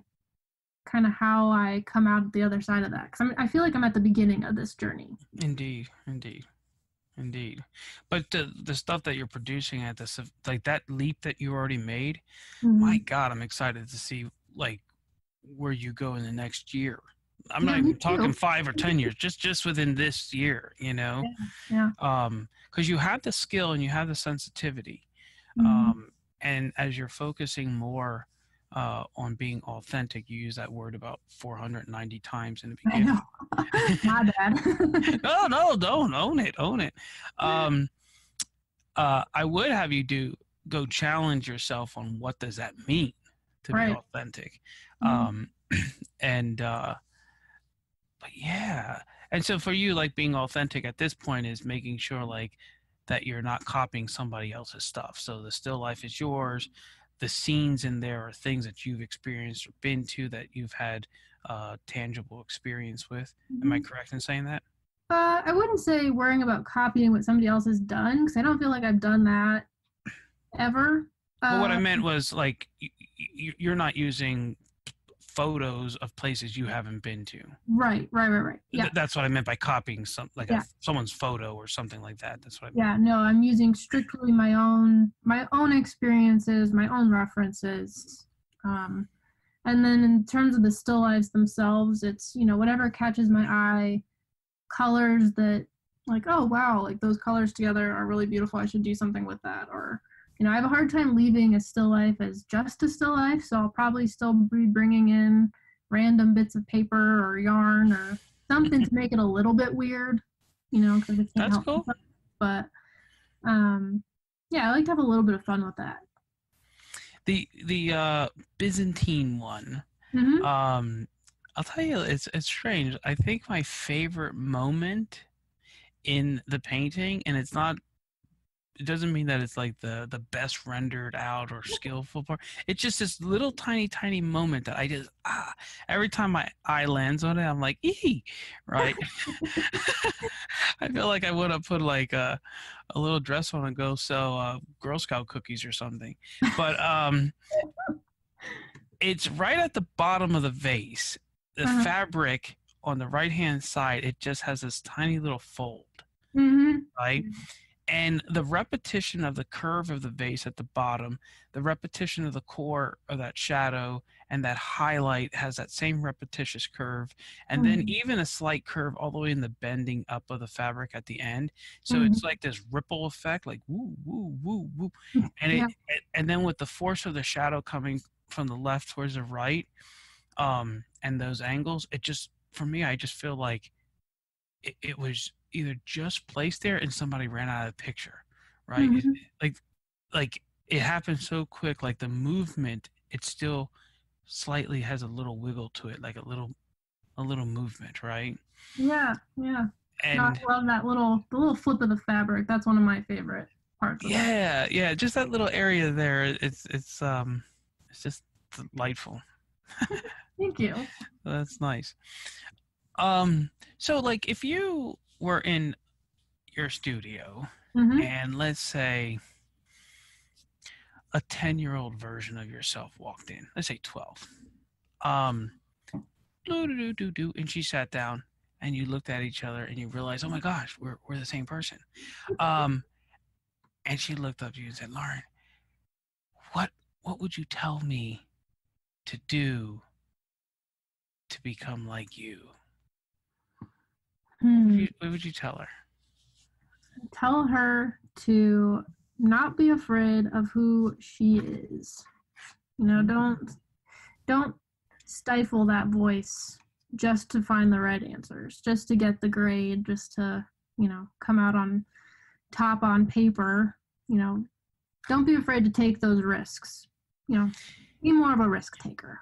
kind of how I come out the other side of that. 'Cause I feel like I'm at the beginning of this journey. Indeed. But the stuff that you're producing at this, like that leap that you already made, mm-hmm. my God, I'm excited to see like where you go in the next year. I'm not even talking 5 or 10 years, just within this year, you know? Yeah. 'Cause you have the skill and you have the sensitivity. Mm-hmm. And as you're focusing more on being authentic, you use that word about 490 times in the beginning. My bad. No, don't own it. I would have you go challenge yourself on what does that mean to be authentic. Mm-hmm. But yeah. And so for you, like being authentic at this point is making sure like that you're not copying somebody else's stuff. So the still life is yours. The scenes in there are things that you've experienced or been to that you've had tangible experience with. Mm-hmm. Am I correct in saying that? I wouldn't say worrying about copying what somebody else has done, because I don't feel like I've done that ever. Well, what I meant was like you're not using photos of places you haven't been to. Right. Yeah. That's what I meant by copying someone's photo or something like that. That's what I meant. Yeah, no, I'm using strictly my own experiences, my own references. And then in terms of the still lives themselves, it's, you know, whatever catches my eye, colors that like, oh wow, like those colors together are really beautiful. I should do something with that. Or, you know, I have a hard time leaving a still life as just a still life, so I'll probably still be bringing in random bits of paper or yarn or something to make it a little bit weird, you know, because it's not helpful. Cool. But yeah, I like to have a little bit of fun with that. The Byzantine one, mm-hmm. I'll tell you, it's strange. I think my favorite moment in the painting, and it's not. It doesn't mean that it's like the best rendered out or skillful part. It's just this little tiny moment that I just, every time my eye lands on it, I'm like, ee, right? I feel like I would have put like a little dress on and go sell Girl Scout cookies or something. But it's right at the bottom of the vase. The uh-huh. fabric on the right-hand side, it just has this tiny little fold, mm-hmm. right? And the repetition of the curve of the vase at the bottom, the repetition of the core of that shadow, and that highlight has that same repetitious curve. And mm-hmm. then even a slight curve all the way in the bending up of the fabric at the end. So mm-hmm. it's like this ripple effect, like woo, woo, woo, woo. And, yeah. And then with the force of the shadow coming from the left towards the right, and those angles, it just, for me, I just feel like it was either just placed there and somebody ran out of the picture, right? Mm-hmm. Like it happened so quick, like the movement, it still slightly has a little wiggle to it, like a little movement, right? Yeah. And no, I love that the little flip of the fabric. That's one of my favorite parts of it. Yeah, just that little area there. It's just delightful. Thank you. That's nice. So like if you were in your studio, mm-hmm. and let's say a 10-year-old version of yourself walked in, let's say 12, and she sat down and you looked at each other and you realized, oh my gosh, we're the same person. And she looked up to you and said, Lauren, what would you tell me to do to become like you? What would you tell her? Tell her to not be afraid of who she is. You know, don't stifle that voice just to find the right answers, just to get the grade, just to, you know, come out on top on paper. You know, don't be afraid to take those risks. You know, be more of a risk taker.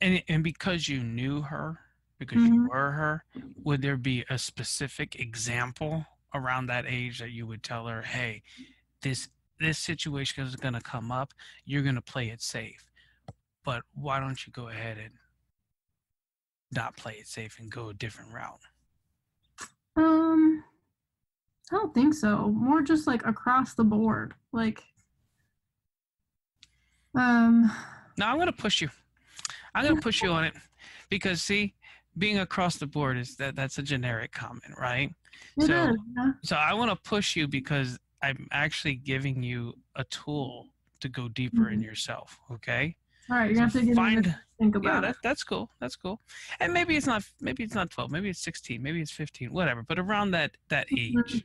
And because you knew her, because you were her, would there be a specific example around that age that you would tell her, hey, this situation is going to come up, you're going to play it safe, but why don't you go ahead and not play it safe and go a different route? I don't think so. More just like across the board. Like, no, I'm going to push you. I'm going to push you on it because, see, being across the board is that's a generic comment, right? So I want to push you because I'm actually giving you a tool to go deeper in yourself. Okay. All right. You have to think about it. That's cool. That's cool. And maybe it's not 12, maybe it's 16, maybe it's 15, whatever, but around that age.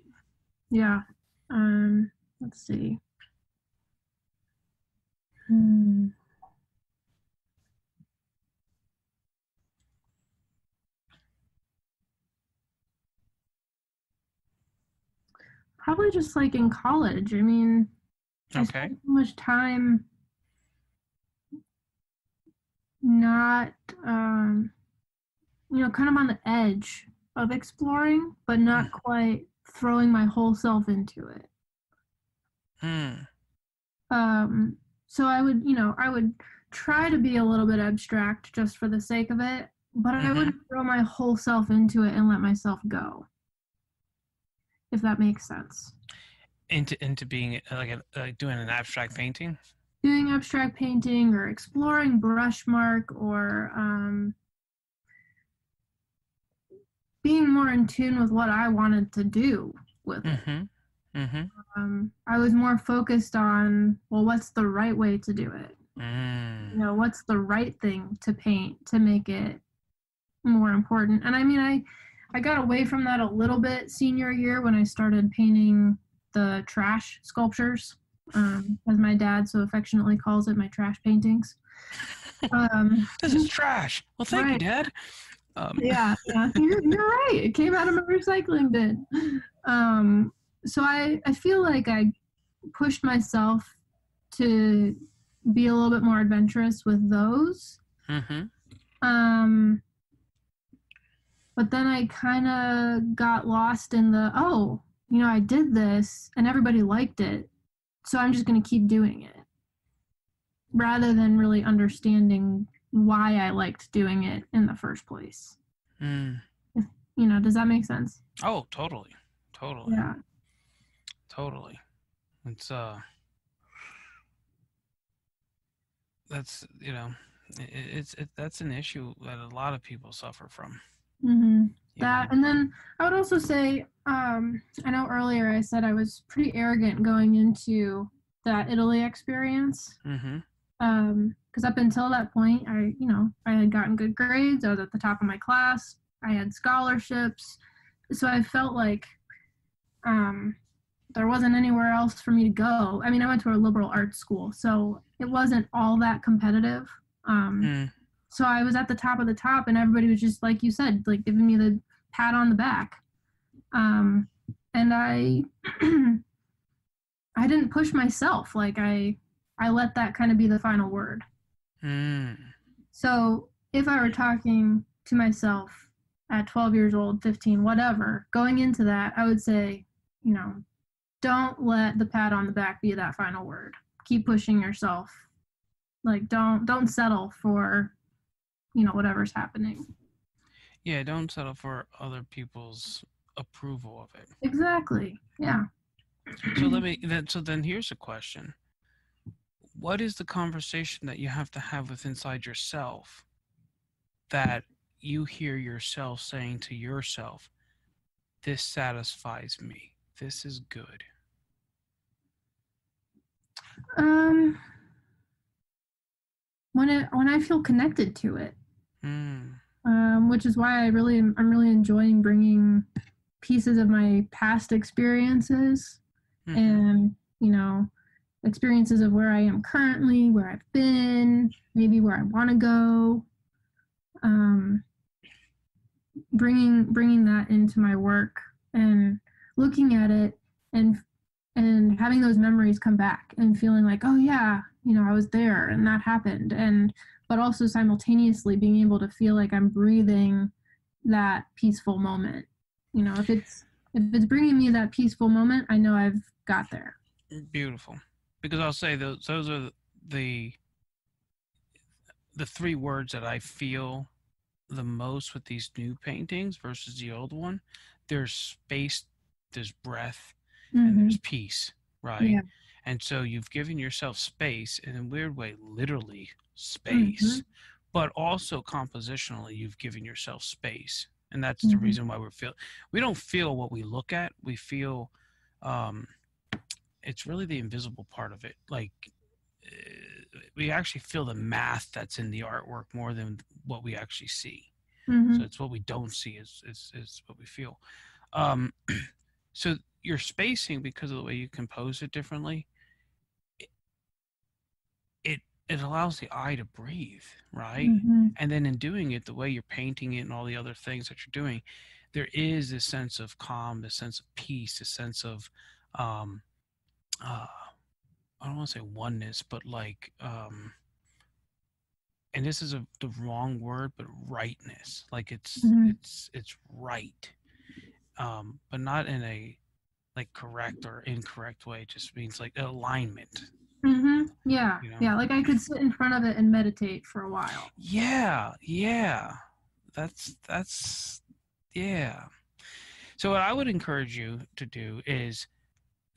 Yeah. Let's see. Probably just like in college. I mean, I spent so much time not, you know, kind of on the edge of exploring, but not quite throwing my whole self into it. So I would, you know, I would try to be a little bit abstract just for the sake of it, but I wouldn't throw my whole self into it and let myself go. If that makes sense. Into being like doing an abstract painting? Doing abstract painting or exploring brush mark or being more in tune with what I wanted to do with it. I was more focused on, well, what's the right way to do it? You know, what's the right thing to paint to make it more important? And I mean, I got away from that a little bit senior year when I started painting the trash sculptures, as my dad so affectionately calls it, my trash paintings. This is trash. Well, thank you, Dad. Yeah, you're right. It came out of my recycling bin. So I feel like I pushed myself to be a little bit more adventurous with those. But then I kind of got lost in the, oh, you know, I did this and everybody liked it, so I'm just going to keep doing it, rather than really understanding why I liked doing it in the first place. You know, does that make sense? Oh, totally. Totally. Yeah. Totally. It's, that's, you know, that's an issue that a lot of people suffer from. That, and then I would also say, I know earlier I said I was pretty arrogant going into that Italy experience. Because up until that point, I had gotten good grades. I was at the top of my class. I had scholarships. So I felt like there wasn't anywhere else for me to go. I mean, I went to a liberal arts school, so it wasn't all that competitive. So I was at the top of the top, and everybody was just, like you said, like giving me the pat on the back. And I, I didn't push myself. Like I let that kind of be the final word. So if I were talking to myself at 12 years old, 15, whatever, going into that, I would say, you know, don't let the pat on the back be that final word. Keep pushing yourself. Like don't settle for, you know, whatever's happening. Yeah, don't settle for other people's approval of it. Exactly. Yeah. So then here's a question. What is the conversation that you have to have with inside yourself that you hear yourself saying to yourself, this satisfies me. This is good. When I feel connected to it, which is why I'm really enjoying bringing pieces of my past experiences and, you know, experiences of where I am currently, where I've been, maybe where I want to go. Bringing that into my work and looking at it and having those memories come back and feeling like, oh yeah, you know, I was there and that happened. And, but also simultaneously being able to feel like I'm breathing that peaceful moment. You know, if it's bringing me that peaceful moment, I know I've got there. Beautiful. Because I'll say those are the three words that I feel the most with these new paintings versus the old one. There's space, there's breath, and there's peace, right? Yeah. And so you've given yourself space in a weird way, literally space, but also compositionally you've given yourself space. And that's the reason why we don't feel what we look at. We feel, it's really the invisible part of it. Like we actually feel the math that's in the artwork more than what we actually see. So it's what we don't see is what we feel. So your spacing, because of the way you compose it differently, it allows the eye to breathe, right? And then in doing it, the way you're painting it and all the other things that you're doing, there is this sense of calm, this sense of peace, this sense of, I don't want to say oneness, but like, and this is the wrong word, but rightness. Like it's right. But not in a like correct or incorrect way. It just means like alignment. Yeah. You know? Yeah. Like I could sit in front of it and meditate for a while. Yeah. Yeah. That's yeah. So what I would encourage you to do is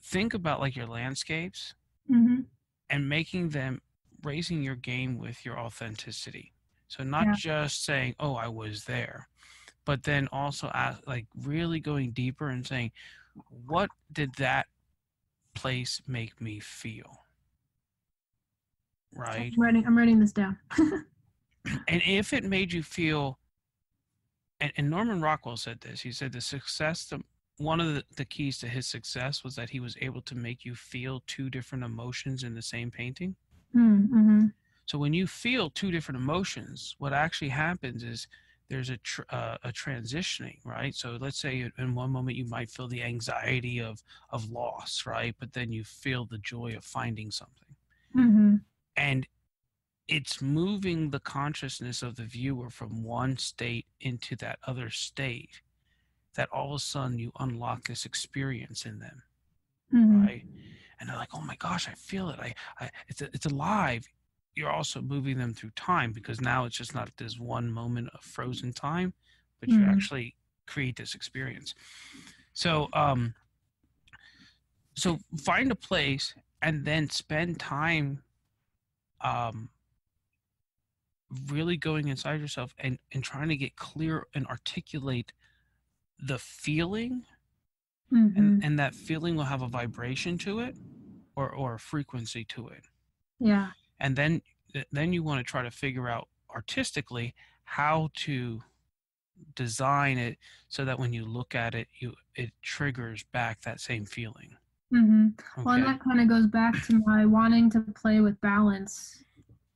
think about like your landscapes and making them, raising your game with your authenticity. So not just saying, oh, I was there, but then also like really going deeper and saying, what did that place make me feel? Right? I'm writing this down. And if it made you feel, and Norman Rockwell said this, he said the success, one of the keys to his success was that he was able to make you feel two different emotions in the same painting. So when you feel two different emotions, what actually happens is there's a transitioning, right? So let's say in one moment you might feel the anxiety of loss, right? But then you feel the joy of finding something. And it's moving the consciousness of the viewer from one state into that other state that all of a sudden you unlock this experience in them, right? And they're like, oh my gosh, I feel it. It's alive. You're also moving them through time because now it's just not this one moment of frozen time, but you actually create this experience. So, so find a place and then spend time really going inside yourself and trying to get clear and articulate the feeling, and that feeling will have a vibration to it or a frequency to it. Yeah. And then you want to try to figure out artistically how to design it so that when you look at it, it triggers back that same feeling. Okay. Well, and that kind of goes back to my wanting to play with balance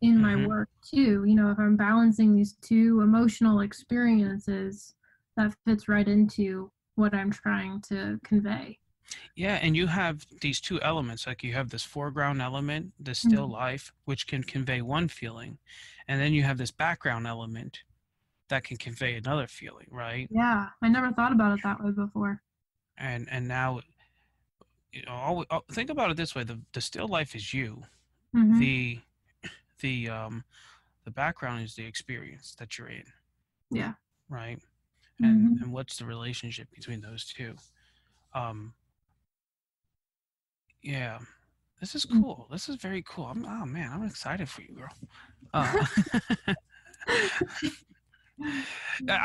in my work too. You know, if I'm balancing these two emotional experiences, that fits right into what I'm trying to convey. Yeah, and you have these two elements, like you have this foreground element, the still life, which can convey one feeling, and then you have this background element that can convey another feeling, right? Yeah, I never thought about it that way before. And now, you know, think about it this way: the still life is you, the background is the experience that you're in. Yeah. Right. And what's the relationship between those two? Yeah, this is cool. This is very cool. Oh man, I'm excited for you, girl. I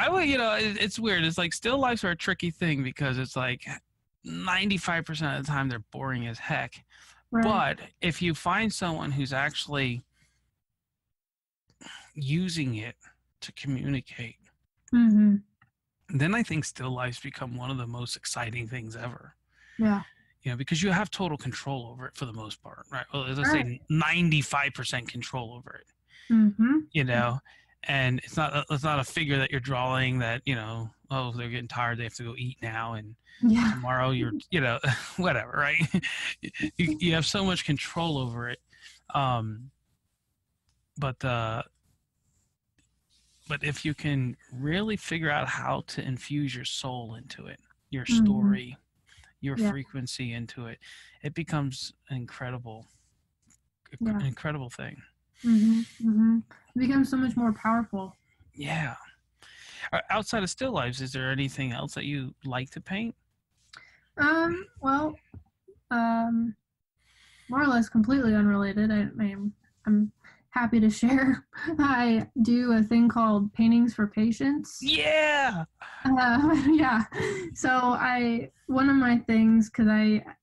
would, you know, it's weird. It's like still lifes are a tricky thing because it's like 95% of the time they're boring as heck. Right. But if you find someone who's actually using it to communicate, then I think still lifes become one of the most exciting things ever. Yeah. You know, because you have total control over it for the most part, right? Well, as I say, 95% control over it. Mm-hmm. You know, and it's not a figure that you're drawing that, you know, oh, they're getting tired, they have to go eat now, and tomorrow you're, you know, whatever, right? you have so much control over it. But if you can really figure out how to infuse your soul into it, your story, your frequency into it, it becomes an incredible thing. Mm-hmm, mm-hmm. It becomes so much more powerful. Yeah. Outside of still lifes, is there anything else that you like to paint? Well, more or less completely unrelated. I'm happy to share. I do a thing called Paintings for Patients. Yeah. Yeah. So one of my things, because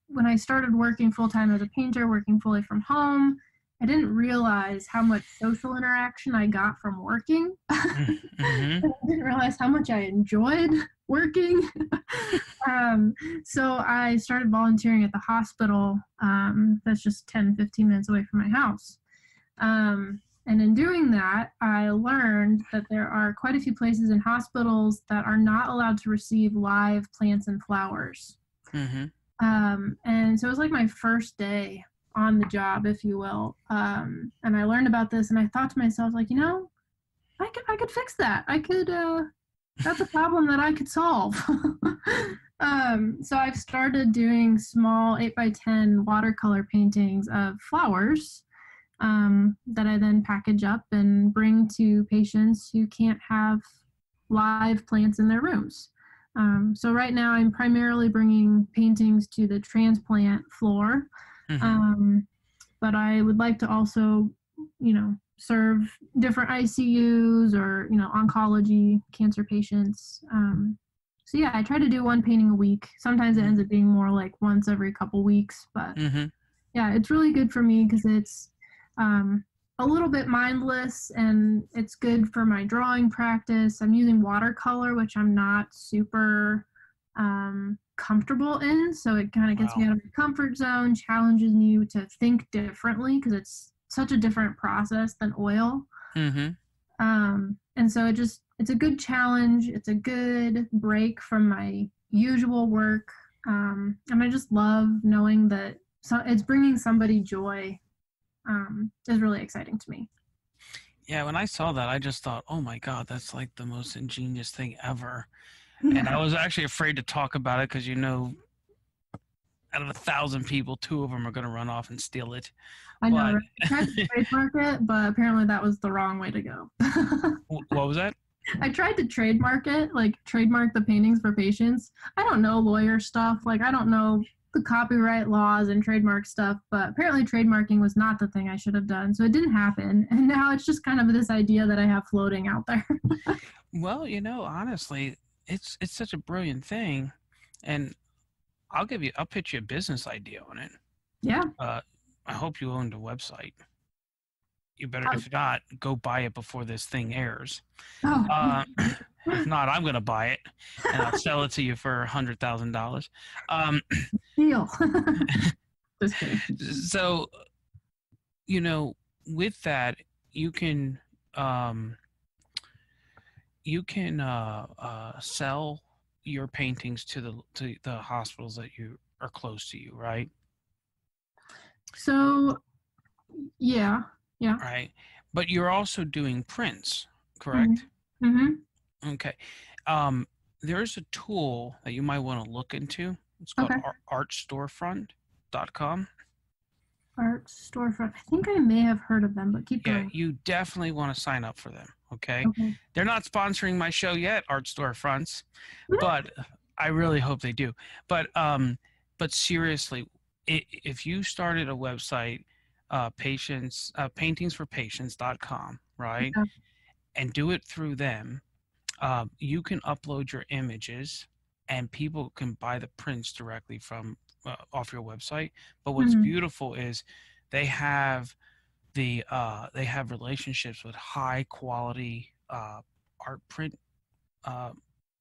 when I started working full-time as a painter, working fully from home, I didn't realize how much social interaction I got from working. Mm-hmm. I didn't realize how much I enjoyed working. So I started volunteering at the hospital. That's just 10, 15 minutes away from my house. And in doing that, I learned that there are quite a few places in hospitals that are not allowed to receive live plants and flowers. Mm-hmm. And so it was like my first day on the job, if you will. And I learned about this, and I thought to myself, like, you know, I could fix that. That's a problem that I could solve. So I've started doing small 8x10 watercolor paintings of flowers that I then package up and bring to patients who can't have live plants in their rooms. So right now I'm primarily bringing paintings to the transplant floor. Mm-hmm. But I would like to also, you know, serve different ICUs or, you know, oncology, cancer patients. So yeah, I try to do one painting a week. Sometimes it ends up being more like once every couple weeks, but yeah, it's really good for me because it's, a little bit mindless, and it's good for my drawing practice. I'm using watercolor, which I'm not super, comfortable in, so it kind of gets me out of my comfort zone, challenges you to think differently because it's such a different process than oil. Mm-hmm. And so it's a good challenge, it's a good break from my usual work, and I just love knowing that it's bringing somebody joy. Is really exciting to me. Yeah, when I saw that, I just thought, oh my God, that's like the most ingenious thing ever. And I was actually afraid to talk about it because, you know, out of 1,000 people, 2 of them are going to run off and steal it. I know, right? I tried to trade market, but apparently that was the wrong way to go. What was that? I tried to trademark it, like trademark the Paintings for Patients. I don't know lawyer stuff. Like, I don't know the copyright laws and trademark stuff, but apparently trademarking was not the thing I should have done. So it didn't happen. And now it's just kind of this idea that I have floating out there. Well, you know, honestly, it's such a brilliant thing, and I'll pitch you a business idea on it. Yeah. I hope you owned a website. You better, if not, go buy it before this thing airs. Oh. If not, I'm going to buy it, and I'll sell it to you for $100,000. Deal. Just kidding. So, you know, with that, you can sell your paintings to the hospitals that you are close to you, right? So, yeah. Right, but you're also doing prints, correct? Mm-hmm. Okay. There's a tool that you might want to look into. It's called artstorefront.com. Art Storefront. I think I may have heard of them, but keep going. Yeah, you definitely want to sign up for them. Okay. They're not sponsoring my show yet, Art Storefronts, but I really hope they do. But seriously, if you started a website, paintingsforpatients.com, right, and do it through them, you can upload your images, and people can buy the prints directly from off your website. But what's beautiful is they have they have relationships with high quality art print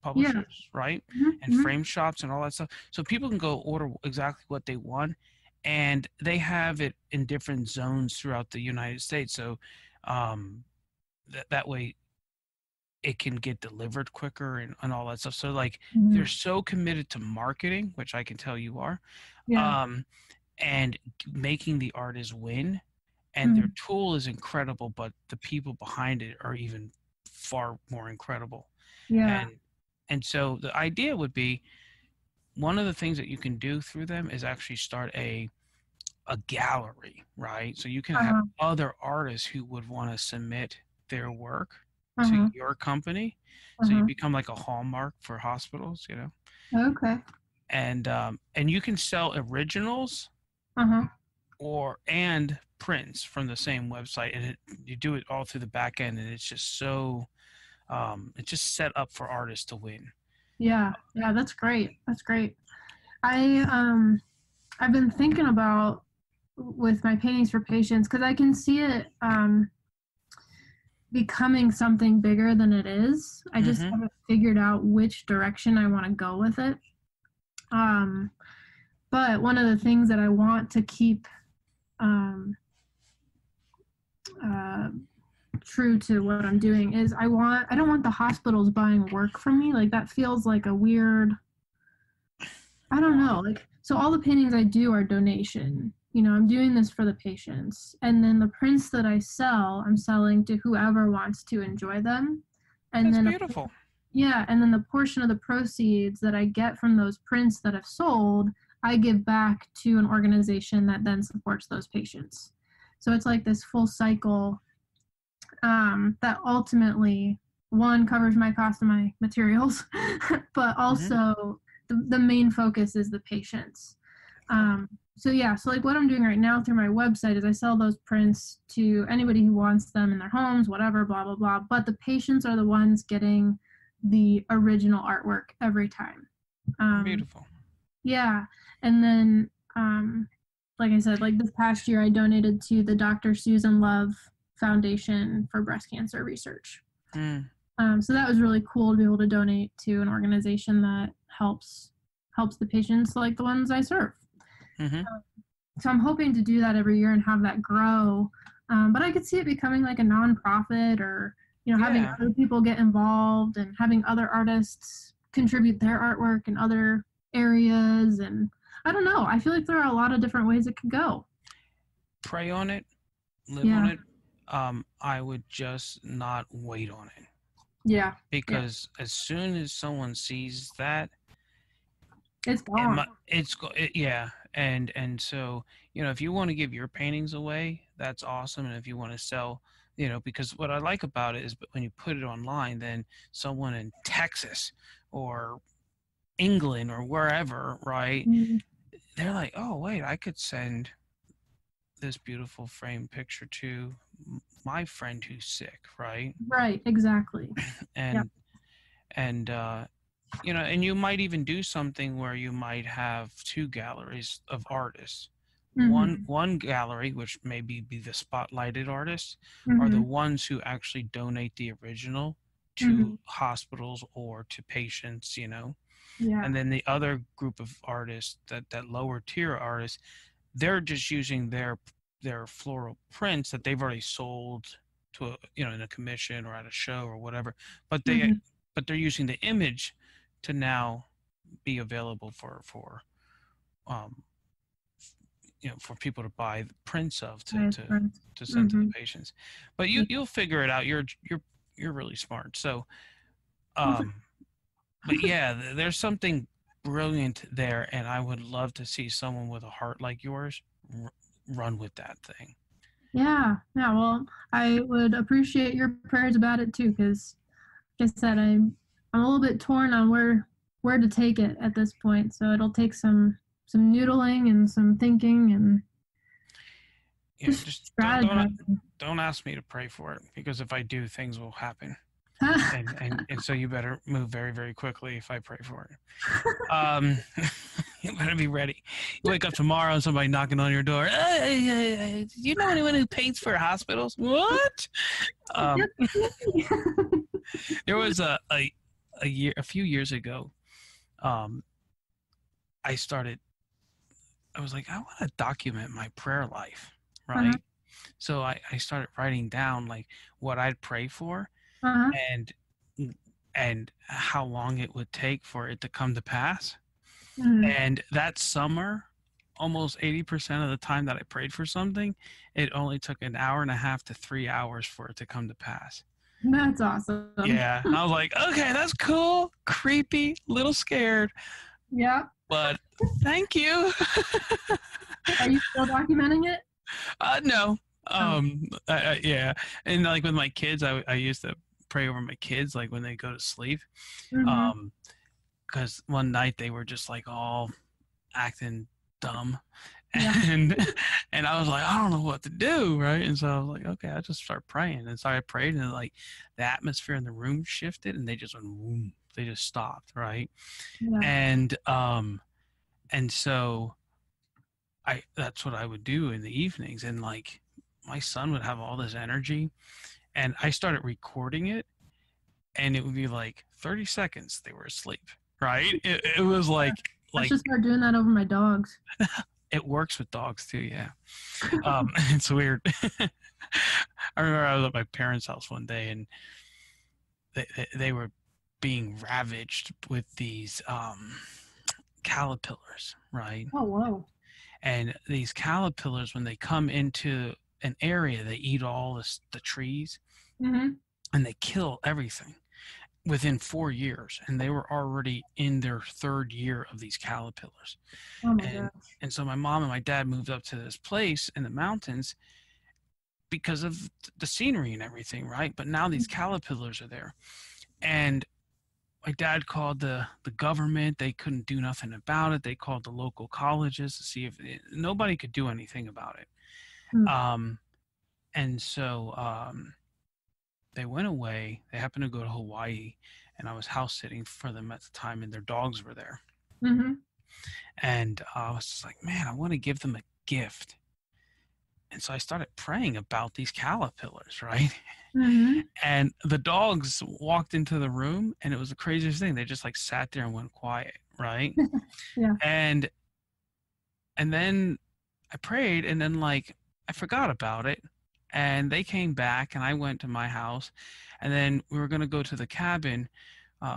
publishers, right? And frame shops and all that stuff. So people can go order exactly what they want, and they have it in different zones throughout the United States. So that way it can get delivered quicker and all that stuff. So like they're so committed to marketing, which I can tell you are, and making the artists win. And their tool is incredible, but the people behind it are even far more incredible. Yeah. And so the idea would be, one of the things that you can do through them is actually start a gallery, right? So you can have other artists who would want to submit their work to your company. So you become like a Hallmark for hospitals, you know? Okay. And you can sell originals and prints from the same website, and you do it all through the back end, and it's just so it's just set up for artists to win. Yeah, that's great. That's great. I've been thinking about with my Paintings for Patients, because I can see it becoming something bigger than it is. I just haven't figured out which direction I want to go with it. But one of the things that I want to keep true to what I'm doing is I don't want the hospitals buying work from me. Like, that feels like a weird, I don't know. Like, so all the paintings I do are donation. You know, I'm doing this for the patients. And then the prints that I sell, I'm selling to whoever wants to enjoy them. And that's beautiful. And then the portion of the proceeds that I get from those prints that I've sold, I give back to an organization that then supports those patients. So it's like this full cycle that ultimately, one, covers my cost of my materials, but also the main focus is the patients. So like what I'm doing right now through my website is I sell those prints to anybody who wants them in their homes, whatever, blah, blah, blah. But the patients are the ones getting the original artwork every time. Beautiful. Yeah. And then, like I said, like this past year, I donated to the Dr. Susan Love Foundation for breast cancer research. So that was really cool to be able to donate to an organization that helps the patients like the ones I serve. So I'm hoping to do that every year and have that grow. But I could see it becoming like a nonprofit, or, you know, having other people get involved and having other artists contribute their artwork in other areas. And I don't know, I feel like there are a lot of different ways it could go. Pray on it, live on it. I would just not wait on it. Yeah. Because as soon as someone sees that, it's gone. And so, you know, if you want to give your paintings away, that's awesome. And if you want to sell, you know, because what I like about it is when you put it online, then someone in Texas or England or wherever, right? They're like, oh, wait, I could send this beautiful framed picture to my friend who's sick, right? Right, exactly. You know, and you might even do something where you might have two galleries of artists. One gallery, which maybe be the spotlighted artists, are the ones who actually donate the original to hospitals or to patients, you know. And then the other group of artists, that lower tier artists, they're just using their floral prints that they've already sold to a, you know, in a commission or at a show or whatever, but they but they're using the image to now be available for people to buy the prints of to send to the patients. But you'll figure it out. You're really smart. So but yeah, there's something brilliant there, and I would love to see someone with a heart like yours run with that thing. Yeah, well, I would appreciate your prayers about it too, because like I said, I'm a little bit torn on where to take it at this point, so it'll take some noodling and some thinking and just don't ask me to pray for it, because if I do, things will happen. And so you better move very, very quickly if I pray for it. You better be ready. You wake up tomorrow and somebody knocking on your door. Hey, do you know anyone who paints for hospitals? What? There was a a few years ago, I was like, I want to document my prayer life, right? Uh-huh. So I started writing down like what I'd pray for, uh-huh, and how long it would take for it to come to pass. Mm-hmm. And that summer, almost 80% of the time that I prayed for something, it only took an hour and a half to 3 hours for it to come to pass. That's awesome. Yeah. I was like, okay, that's cool. Creepy, little scared. Yeah. But thank you. Are you still documenting it? No. Yeah. And like with my kids, I used to pray over my kids, like when they go to sleep. Mm-hmm. Because one night they were just like all acting dumb, and yeah, and I was like, I don't know what to do, right? And so I was like, okay, I'll just start praying. And so I prayed, and like the atmosphere in the room shifted, and they just went, whoom, they just stopped, right? Yeah. And so that's what I would do in the evenings, and like my son would have all this energy, and I started recording it, and it would be like 30 seconds they were asleep, right? It was like, I should start doing that over my dogs. It works with dogs too, yeah. It's weird. I remember I was at my parents' house one day, and they were being ravaged with these caterpillars, right? Oh, wow. And these caterpillars, when they come into an area, they eat all the trees, mm-hmm, and they kill everything within 4 years, and they were already in their third year of these caterpillars. Oh my gosh. And so my mom and my dad moved up to this place in the mountains because of the scenery and everything, right? But now these caterpillars are there, and my dad called the government. They couldn't do nothing about it. They called the local colleges to see if nobody could do anything about it. Mm-hmm. They went away. They happened to go to Hawaii, and I was house sitting for them at the time, and their dogs were there. Mm-hmm. And I was just like, man, I want to give them a gift. And so I started praying about these caterpillars, right? Mm-hmm. And the dogs walked into the room, and it was the craziest thing. They just like sat there and went quiet, right? Yeah. And then I prayed, and then like I forgot about it. And they came back, and I went to my house, and then we were going to go to the cabin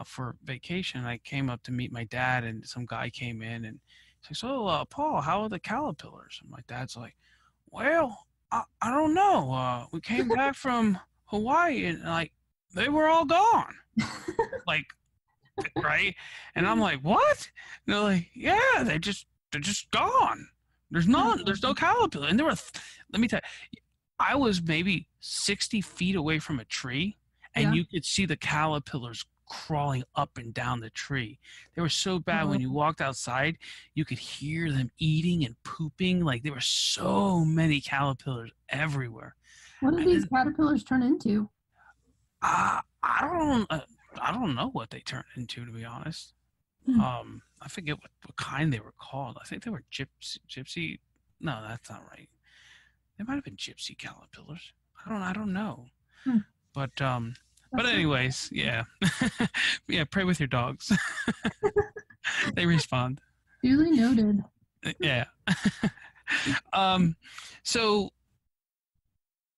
for vacation. I came up to meet my dad, and some guy came in, and he's like, so, Paul, how are the caterpillars? And my dad's like, well, I don't know. We came back from Hawaii, and like, they were all gone. Like, right? And I'm like, what? And they're like, yeah, they're just gone. There's no caterpillar. And there were, let me tell you, I was maybe 60 feet away from a tree, and yeah, you could see the caterpillars crawling up and down the tree. They were so bad, mm-hmm, when you walked outside, you could hear them eating and pooping. Like, there were so many caterpillars everywhere. What did these caterpillars turn into? I don't know what they turned into, to be honest. Mm-hmm. I forget what kind they were called. I think they were gypsy. No, that's not right. It might have been gypsy caterpillars. I don't know. Hmm. But anyways, yeah. Yeah, pray with your dogs. They respond. Duly noted. Yeah. So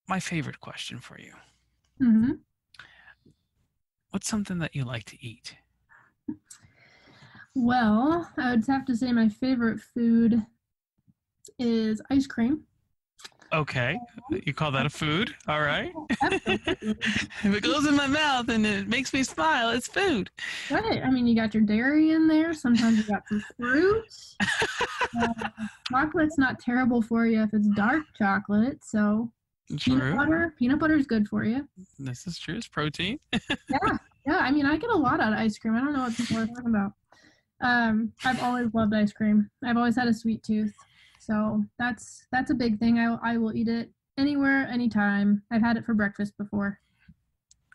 my favorite question for you. Mm-hmm. What's something that you like to eat? Well, I would have to say my favorite food is ice cream. Okay, you call that a food? All right. If it goes in my mouth and it makes me smile, it's food. Right. I mean, you got your dairy in there. Sometimes you got some fruit. Chocolate's not terrible for you if it's dark chocolate. So true. Peanut butter is good for you. This is true. It's protein. Yeah. I mean, I get a lot out of ice cream. I don't know what people are talking about. I've always loved ice cream. I've always had a sweet tooth. So that's a big thing. I will eat it anywhere, anytime. I've had it for breakfast before.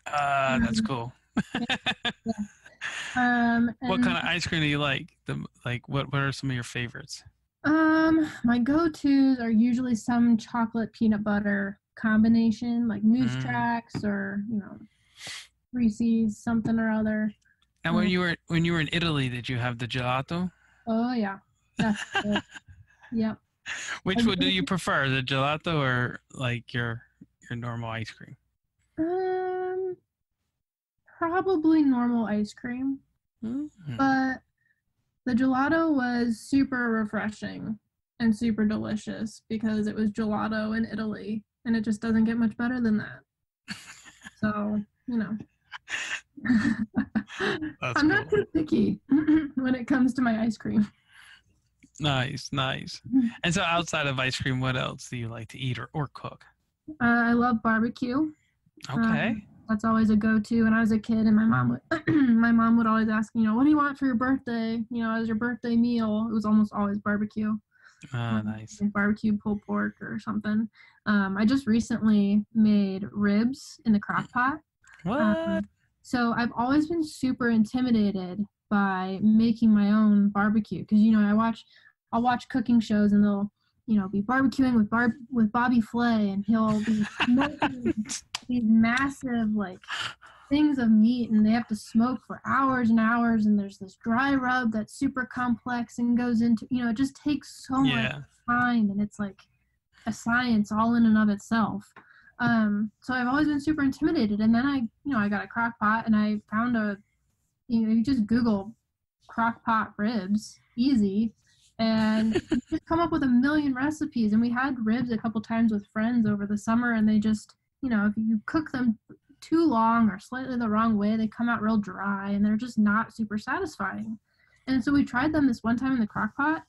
That's cool. Yeah. What kind of ice cream do you like? What are some of your favorites? My go-tos are usually some chocolate peanut butter combination, like Moose Tracks or Reese's, something or other. And when you were in Italy, did you have the gelato? Oh yeah, that's good. Yeah. Which one do you prefer, the gelato or like your normal ice cream? Probably normal ice cream, but the gelato was super refreshing and super delicious because it was gelato in Italy, and it just doesn't get much better than that. So, you know, I'm not too picky when it comes to my ice cream. Nice, nice. And so outside of ice cream, what else do you like to eat or cook? I love barbecue. Okay. That's always a go-to. When I was a kid, and my mom would always ask, you know, what do you want for your birthday? You know, as your birthday meal, it was almost always barbecue. Ah, nice. Like barbecue pulled pork or something. I just recently made ribs in the crock pot. What? So I've always been super intimidated by making my own barbecue because, you know, I'll watch cooking shows and they'll, you know, be barbecuing with Bobby Flay, and he'll be making these massive like things of meat, and they have to smoke for hours and hours, and there's this dry rub that's super complex and goes into, you know, it just takes so much time, and it's like a science all in and of itself. So I've always been super intimidated, and then I got a crock pot, and I found you just Google crock pot ribs, easy, and you just come up with a million recipes. And we had ribs a couple times with friends over the summer, and they just, you know, if you cook them too long or slightly the wrong way, they come out real dry, and they're just not super satisfying. And so we tried them this one time in the crock pot,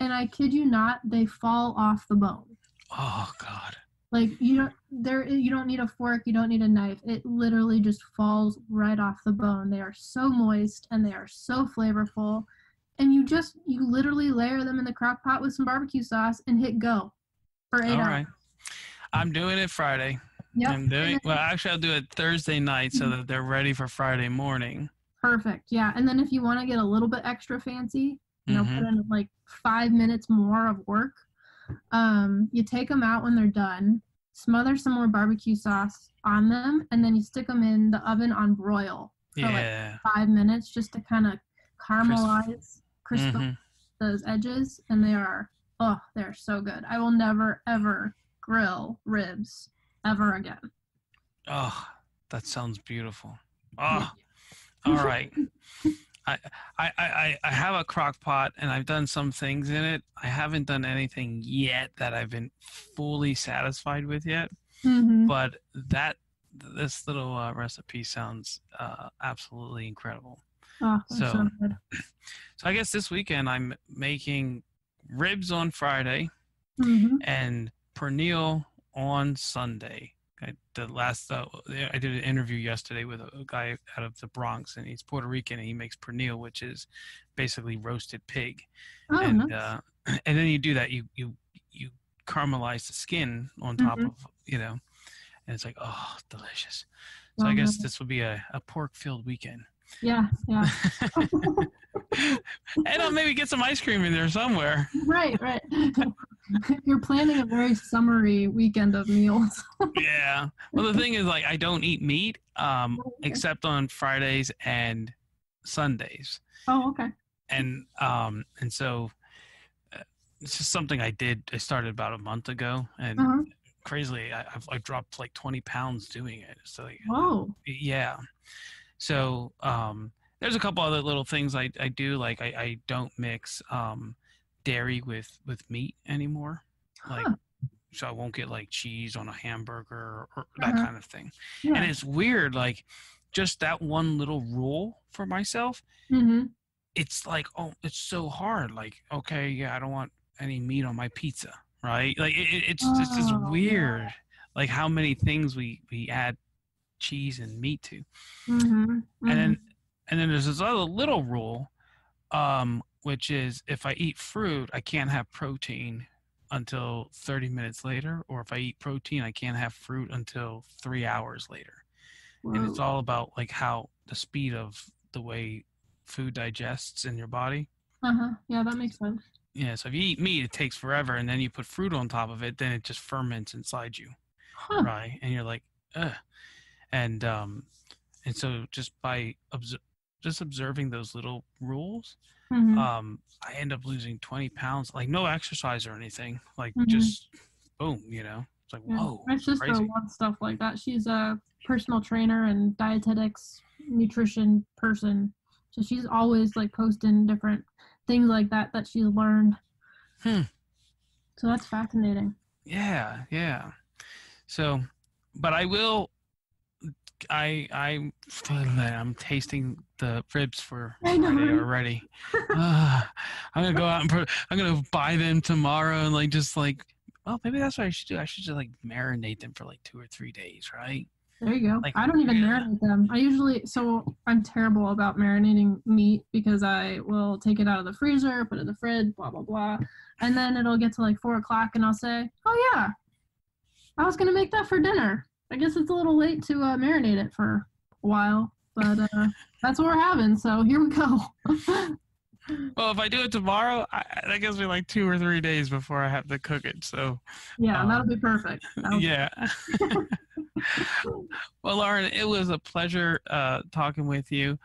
and I kid you not, they fall off the bone. Oh God. Like you don't need a fork, you don't need a knife. It literally just falls right off the bone. They are so moist and they are so flavorful. And you literally layer them in the crock pot with some barbecue sauce and hit go for 8 hours. All right. I'm doing it Friday. Yep. I'll do it Thursday night so that they're ready for Friday morning. Perfect. Yeah. And then if you want to get a little bit extra fancy, you know, put in like 5 minutes more of work. You take them out when they're done, smother some more barbecue sauce on them, and then you stick them in the oven on broil for like 5 minutes just to kind of caramelize, crystallize those edges, and they're so good. I will never, ever grill ribs ever again. Oh, that sounds beautiful. Oh, all right. I have a crock pot, and I've done some things in it. I haven't done anything yet that I've been fully satisfied with yet. But this little recipe sounds absolutely incredible. Oh, so I guess this weekend I'm making ribs on Friday and pernil on Sunday. I did an interview yesterday with a guy out of the Bronx, and he's Puerto Rican, and he makes pernil, which is basically roasted pig. Oh, and nice. And then you do that, you caramelize the skin on top of, you know, and it's like, oh, delicious. So I guess this will be a pork-filled weekend. Yeah. And I'll maybe get some ice cream in there somewhere. Right. You're planning a very summery weekend of meals. Yeah. Well, the thing is, like, I don't eat meat except on Fridays and Sundays. Oh, okay. And so it's just something I did. I started about a month ago, and crazily, I dropped like 20 pounds doing it. So, whoa. Yeah. So there's a couple other little things I do. Like I don't mix dairy with meat anymore. Like, so I won't get like cheese on a hamburger or that kind of thing. Yeah. And it's weird, like just that one little rule for myself. It's like, oh, it's so hard. Like, okay, yeah, I don't want any meat on my pizza, right? Like it's just weird. Yeah. Like how many things we add cheese and meat too. And then there's this other little rule, which is if I eat fruit, I can't have protein until 30 minutes later, or if I eat protein, I can't have fruit until 3 hours later. Whoa. And it's all about like how the speed of the way food digests in your body. Yeah, that makes sense. Yeah, so if you eat meat, it takes forever, and then you put fruit on top of it, then it just ferments inside you, right? And you're like, ugh. And so just by just observing those little rules, I end up losing 20 pounds, like no exercise or anything, like just boom, you know, it's like, whoa. My sister wants stuff like that. She's a personal trainer and dietetics, nutrition person. So she's always like posting different things like that, that she's learned. So that's fascinating. Yeah. Yeah. So, but I will, I'm tasting the ribs for Friday already. I'm going to go out and I'm going to buy them tomorrow and like, just like, well, maybe that's what I should do. I should just like marinate them for like 2 or 3 days. Right. There you go. Like, I don't even marinate them. I usually, so I'm terrible about marinating meat because I will take it out of the freezer, put it in the fridge, blah, blah, blah. And then it'll get to like 4 o'clock and I'll say, oh yeah, I was going to make that for dinner. I guess it's a little late to marinate it for a while, but that's what we're having. So here we go. Well, if I do it tomorrow, that gives me like 2 or 3 days before I have to cook it. So yeah, that'll be perfect. Yeah. Well, Lauren, it was a pleasure talking with you.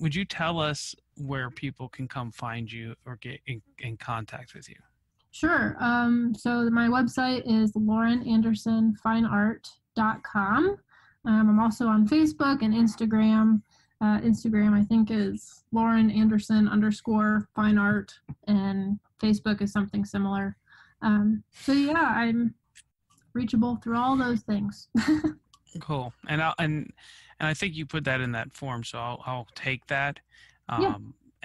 Would you tell us where people can come find you or get in contact with you? Sure. So my website is laurenandersonfineart.com. I'm also on Facebook and Instagram. Instagram, I think, is laurenanderson_fineart, and Facebook is something similar. So yeah, I'm reachable through all those things. Cool. And I think you put that in that form, so I'll take that.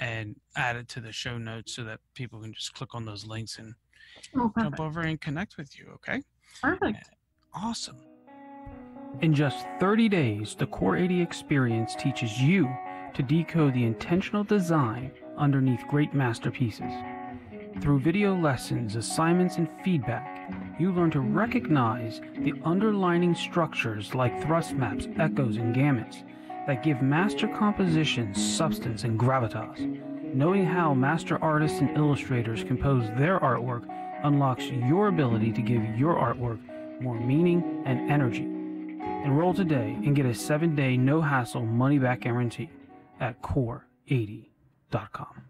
And add it to the show notes so that people can just click on those links and jump over and connect with you. Okay. Perfect. Awesome. In just 30 days, the Core 80 Experience teaches you to decode the intentional design underneath great masterpieces. Through video lessons, assignments, and feedback, you learn to recognize the underlining structures like thrust maps, echoes, and gamuts that give master compositions substance and gravitas. Knowing how master artists and illustrators compose their artwork unlocks your ability to give your artwork more meaning and energy. Enroll today and get a 7-day no-hassle money-back guarantee at core80.com.